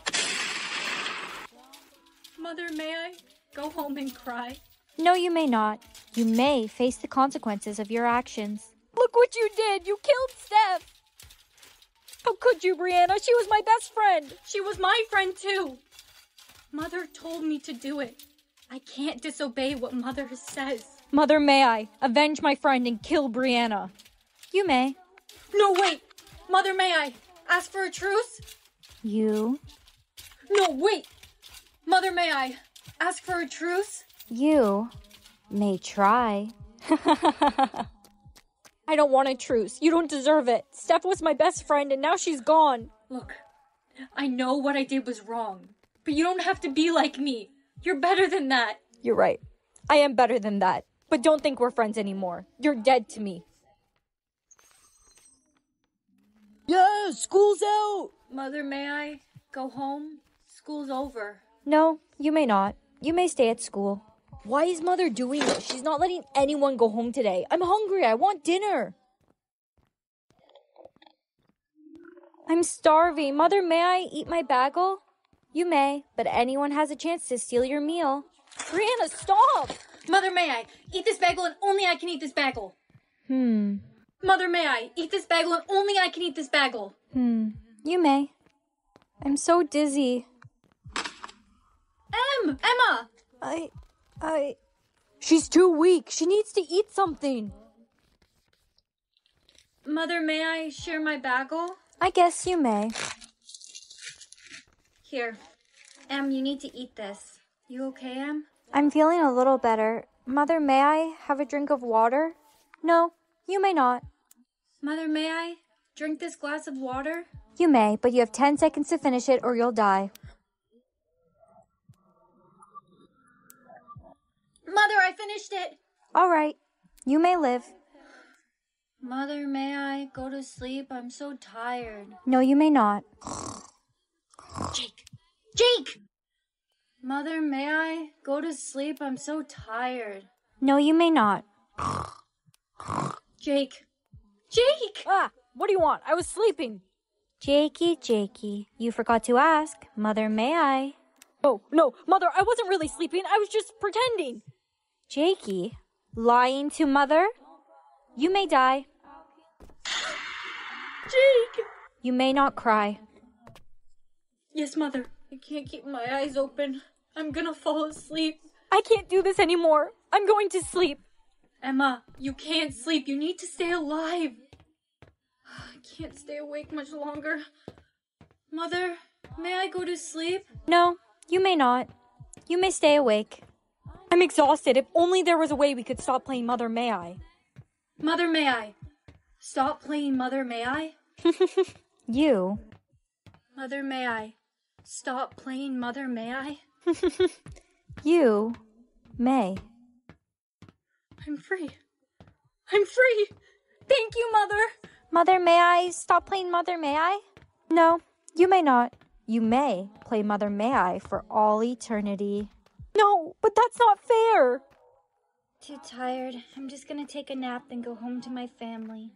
Mother, may I go home and cry? No, you may not. You may face the consequences of your actions. Look what you did. You killed Steph. How could you, Brianna? She was my best friend. She was my friend, too. Mother told me to do it. I can't disobey what Mother says. Mother, may I avenge my friend and kill Brianna? You may. No, wait. Mother, may I ask for a truce? You. No, wait. Mother, may I ask for a truce? You may try. I don't want a truce. You don't deserve it. Steph was my best friend and now she's gone. Look, I know what I did was wrong, but you don't have to be like me. You're better than that. You're right. I am better than that, but don't think we're friends anymore. You're dead to me. Yeah, school's out. Mother, may I go home? School's over. No, you may not. You may stay at school. Why is Mother doing this? She's not letting anyone go home today. I'm hungry. I want dinner. I'm starving. Mother, may I eat my bagel? You may, but anyone has a chance to steal your meal. Brianna, stop! Mother, may I eat this bagel and only I can eat this bagel? Mother, may I eat this bagel and only I can eat this bagel? You may. I'm so dizzy. Emma! She's too weak. She needs to eat something. Mother, may I share my bagel? I guess you may. Here. Em, you need to eat this. You okay, Em? I'm feeling a little better. Mother, may I have a drink of water? No, you may not. Mother, may I drink this glass of water? You may, but you have 10 seconds to finish it or you'll die. Mother, I finished it. All right. You may live. Mother, may I go to sleep? I'm so tired. No, you may not. Jake! Jake! Mother, may I go to sleep? I'm so tired. No, you may not. Jake! Jake! Ah! What do you want? I was sleeping. Jakey, Jakey, you forgot to ask. Mother, may I? Oh, no. Mother, I wasn't really sleeping. I was just pretending. Jakey, lying to Mother? You may die. Jake! You may not cry. Yes, Mother. I can't keep my eyes open. I'm gonna fall asleep. I can't do this anymore. I'm going to sleep. Emma, you can't sleep. You need to stay alive. I can't stay awake much longer. Mother, may I go to sleep? No, you may not. You may stay awake. I'm exhausted. If only there was a way we could stop playing Mother, may I? Mother, may I? Stop playing Mother, may I? You. Mother, may I? Stop playing Mother, may I? You. May. I'm free. I'm free. Thank you, Mother. Mother, may I? Stop playing Mother, may I? No, you may not. You may play Mother, may I for all eternity. No, but that's not fair. Too tired. I'm just gonna take a nap and go home to my family.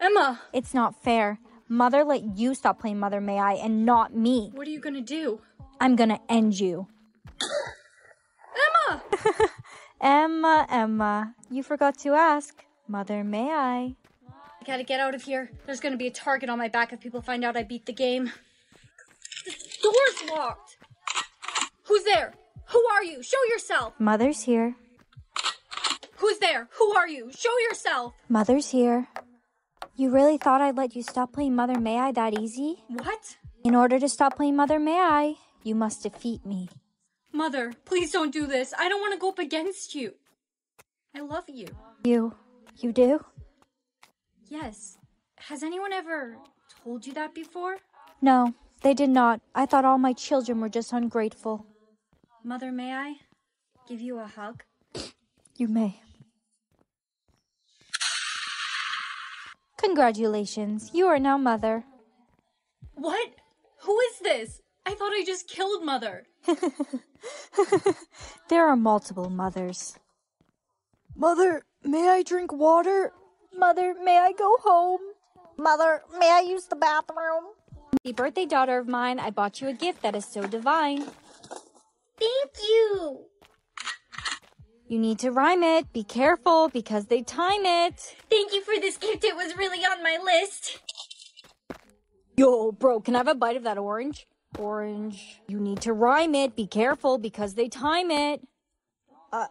Emma! It's not fair. Mother let you stop playing Mother, may I, and not me. What are you gonna do? I'm gonna end you. Emma! Emma, Emma, you forgot to ask. Mother, may I? I gotta get out of here. There's gonna be a target on my back if people find out I beat the game. The door's locked! Who's there? Who are you? Show yourself! Mother's here. Who's there? Who are you? Show yourself! Mother's here. You really thought I'd let you stop playing Mother, may I that easy? What? In order to stop playing Mother, may I, you must defeat me. Mother, please don't do this. I don't want to go up against you. I love you. You do? Yes. Has anyone ever told you that before? No, they did not. I thought all my children were just ungrateful. Mother, may I give you a hug? You may. Congratulations, you are now mother. What? Who is this? I thought I just killed Mother. There are multiple mothers. Mother, may I drink water? Mother, may I go home? Mother, may I use the bathroom? Happy birthday, daughter of mine. I bought you a gift that is so divine. Thank you. You need to rhyme it. Be careful because they time it. Thank you for this gift. It was really on my list. Yo, bro, can I have a bite of that orange? Orange. You need to rhyme it. Be careful because they time it. I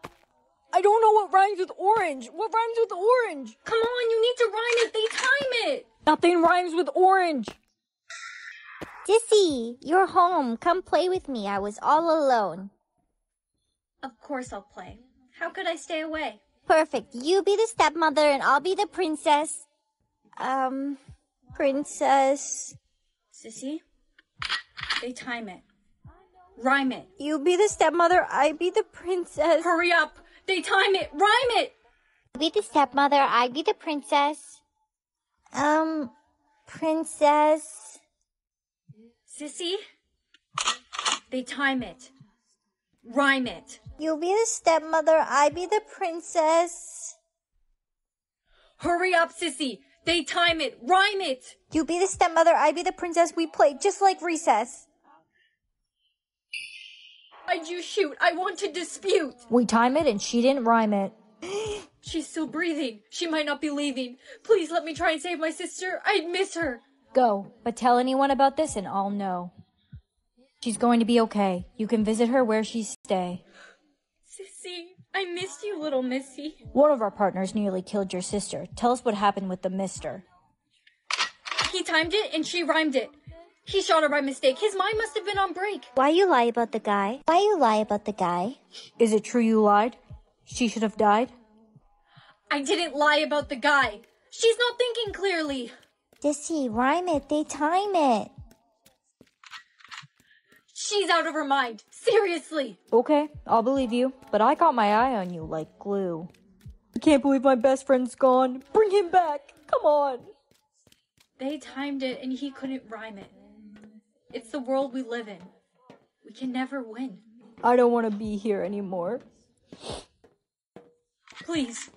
don't know what rhymes with orange. What rhymes with orange? Come on, you need to rhyme it. They time it. Nothing rhymes with orange. Dissy, you're home. Come play with me. I was all alone. Of course I'll play. How could I stay away? Perfect. You be the stepmother and I'll be the princess. Princess. Sissy? They time it. Rhyme it. You be the stepmother, I be the princess. Hurry up! They time it! Rhyme it! You be the stepmother, I be the princess. Princess. Sissy? They time it. Rhyme it. You be the stepmother, I be the princess. Hurry up, Sissy! They time it. Rhyme it. You be the stepmother. I be the princess. We play just like recess. Why'd you shoot? I want to dispute. We time it and she didn't rhyme it. She's still breathing. She might not be leaving. Please let me try and save my sister. I'd miss her. Go, but tell anyone about this and I'll know. She's going to be okay. You can visit her where she stay. Sissy. I missed you, little missy. One of our partners nearly killed your sister. Tell us what happened with the mister. He timed it and she rhymed it. He shot her by mistake. His mind must have been on break. Why you lie about the guy? Why you lie about the guy? Is it true you lied? She should have died? I didn't lie about the guy. She's not thinking clearly. Dissy, rhyme it. They time it. She's out of her mind. Seriously. Okay, I'll believe you. But I got my eye on you like glue. I can't believe my best friend's gone. Bring him back. Come on. They timed it and he couldn't rhyme it. It's the world we live in. We can never win. I don't want to be here anymore. Please.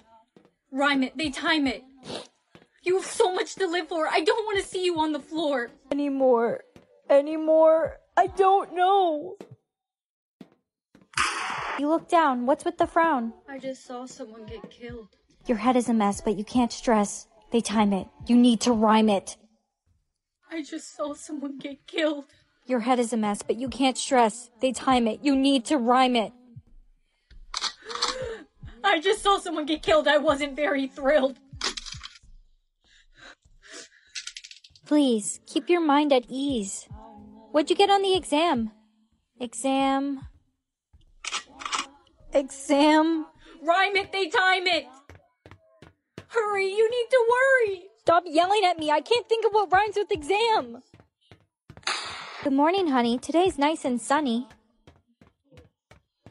Rhyme it. They time it. You have so much to live for. I don't want to see you on the floor. Anymore. I don't know. You look down. What's with the frown? I just saw someone get killed. Your head is a mess, but you can't stress. They time it. You need to rhyme it. I just saw someone get killed. Your head is a mess, but you can't stress. They time it. You need to rhyme it. I just saw someone get killed. I wasn't very thrilled. Please, keep your mind at ease. What'd you get on the exam? Exam. Rhyme it, they time it. Hurry, you need to worry. Stop yelling at me. I can't think of what rhymes with exam. Good morning, honey. Today's nice and sunny.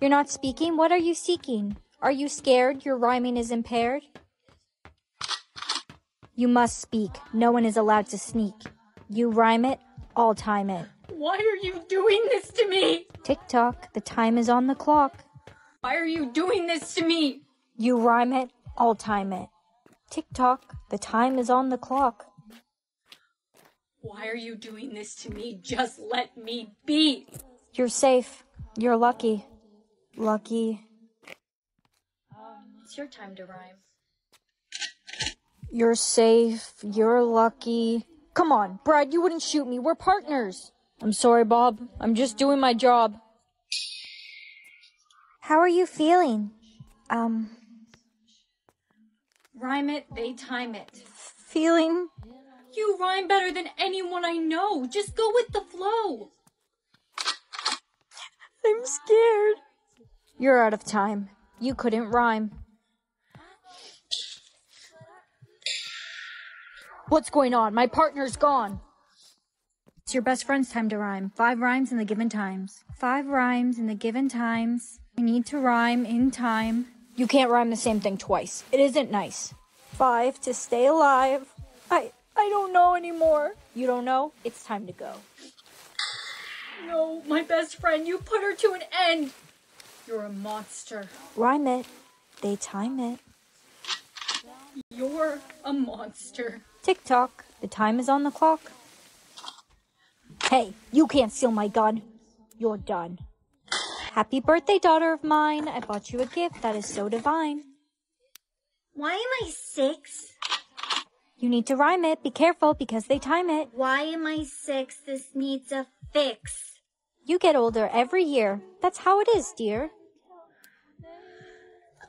You're not speaking. What are you seeking? Are you scared? Your rhyming is impaired. You must speak. No one is allowed to sneak. You rhyme it. I'll time it. Why are you doing this to me? TikTok, the time is on the clock. Why are you doing this to me? You rhyme it, I'll time it. TikTok, the time is on the clock. Why are you doing this to me? Just let me be. You're safe. You're lucky. Lucky. It's your time to rhyme. You're safe. You're lucky. Come on, Brad, you wouldn't shoot me. We're partners. I'm sorry, Bob. I'm just doing my job. How are you feeling? Rhyme it, they time it. Feeling? You rhyme better than anyone I know. Just go with the flow. I'm scared. You're out of time. You couldn't rhyme. What's going on? My partner's gone. It's your best friend's time to rhyme. 5 rhymes in the given times. 5 rhymes in the given times. You need to rhyme in time. You can't rhyme the same thing twice. It isn't nice. 5 to stay alive. I I don't know anymore. You don't know? It's time to go. No, my best friend, you put her to an end. You're a monster. Rhyme it. They time it. You're a monster. TikTok, the time is on the clock. Hey, you can't steal my gun. You're done. Happy birthday, daughter of mine. I bought you a gift that is so divine. Why am I 6? You need to rhyme it. Be careful because they time it. Why am I 6? This needs a fix. You get older every year. That's how it is, dear.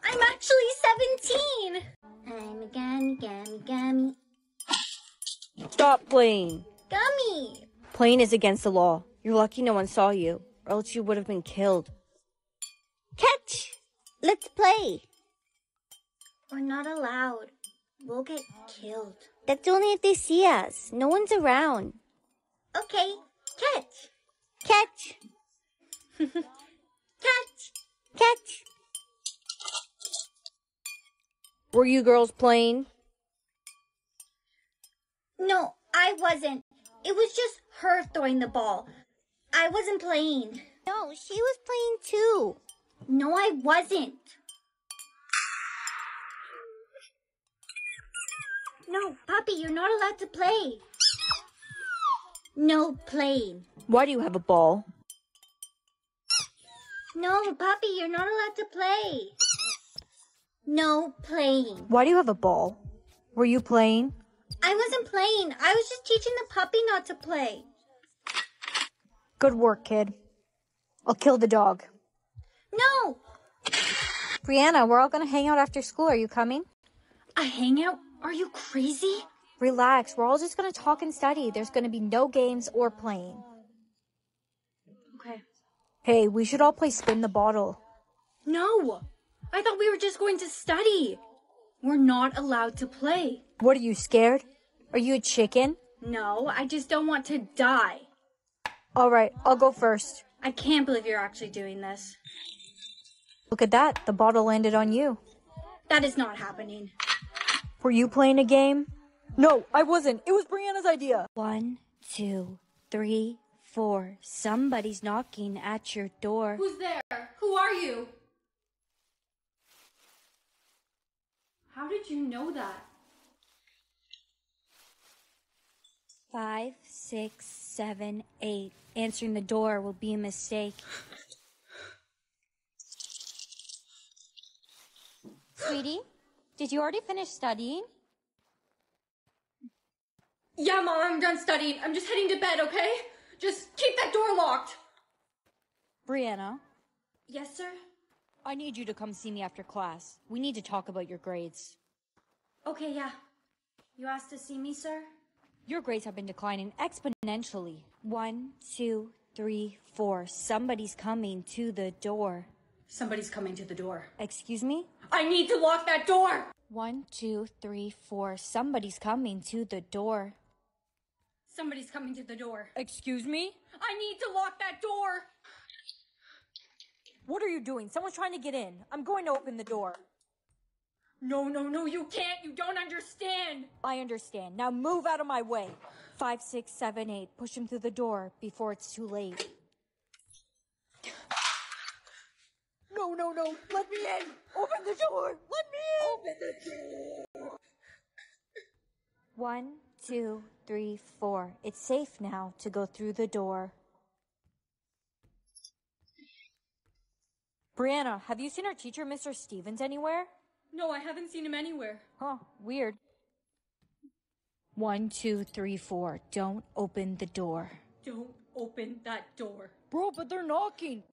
I'm actually 17. I'm a gummy. Stop playing. Gummy. Playing is against the law. You're lucky no one saw you, or else you would have been killed. Catch! Let's play. We're not allowed. We'll get killed. That's only if they see us. No one's around. Okay, catch. Catch. Catch. Catch. Were you girls playing? No, I wasn't. It was just her throwing the ball. I wasn't playing. No, she was playing too. No, I wasn't. No, Poppy, you're not allowed to play. No playing. Why do you have a ball? No, Poppy, you're not allowed to play. No playing. Why do you have a ball? Were you playing? I wasn't playing. I was just teaching the puppy not to play. Good work, kid. I'll kill the dog. No! Brianna, we're all going to hang out after school. Are you coming? A hangout? Are you crazy? Relax. We're all just going to talk and study. There's going to be no games or playing. Okay. Hey, we should all play spin the bottle. No! I thought we were just going to study. We're not allowed to play. What, are you scared? Are you a chicken? No, I just don't want to die. All right, I'll go first. I can't believe you're actually doing this. Look at that. The bottle landed on you. That is not happening. Were you playing a game? No, I wasn't. It was Brianna's idea. 1, 2, 3, 4. Somebody's knocking at your door. Who's there? Who are you? How did you know that? 5, 6, 7, 8. Answering the door will be a mistake. Sweetie, did you already finish studying? Yeah, Mom, I'm done studying. I'm just heading to bed, okay? Just keep that door locked. Brianna? Yes, sir? I need you to come see me after class. We need to talk about your grades. Okay, yeah. You asked to see me, sir? Your grades have been declining exponentially. 1, 2, 3, 4. Somebody's coming to the door. Somebody's coming to the door. Excuse me? I need to lock that door! 1, 2, 3, 4. Somebody's coming to the door. Somebody's coming to the door. Excuse me? I need to lock that door! What are you doing? Someone's trying to get in. I'm going to open the door. No, you can't. You don't understand. I understand. Now move out of my way. 5, 6, 7, 8. Push him through the door before it's too late. No. Let me in. Open the door. Let me in. Open the door. 1, 2, 3, 4. It's safe now to go through the door. Brianna, have you seen our teacher, Mr. Stevens, anywhere? No, I haven't seen him anywhere. Huh, weird. 1, 2, 3, 4. Don't open the door. Don't open that door. Bro, but they're knocking.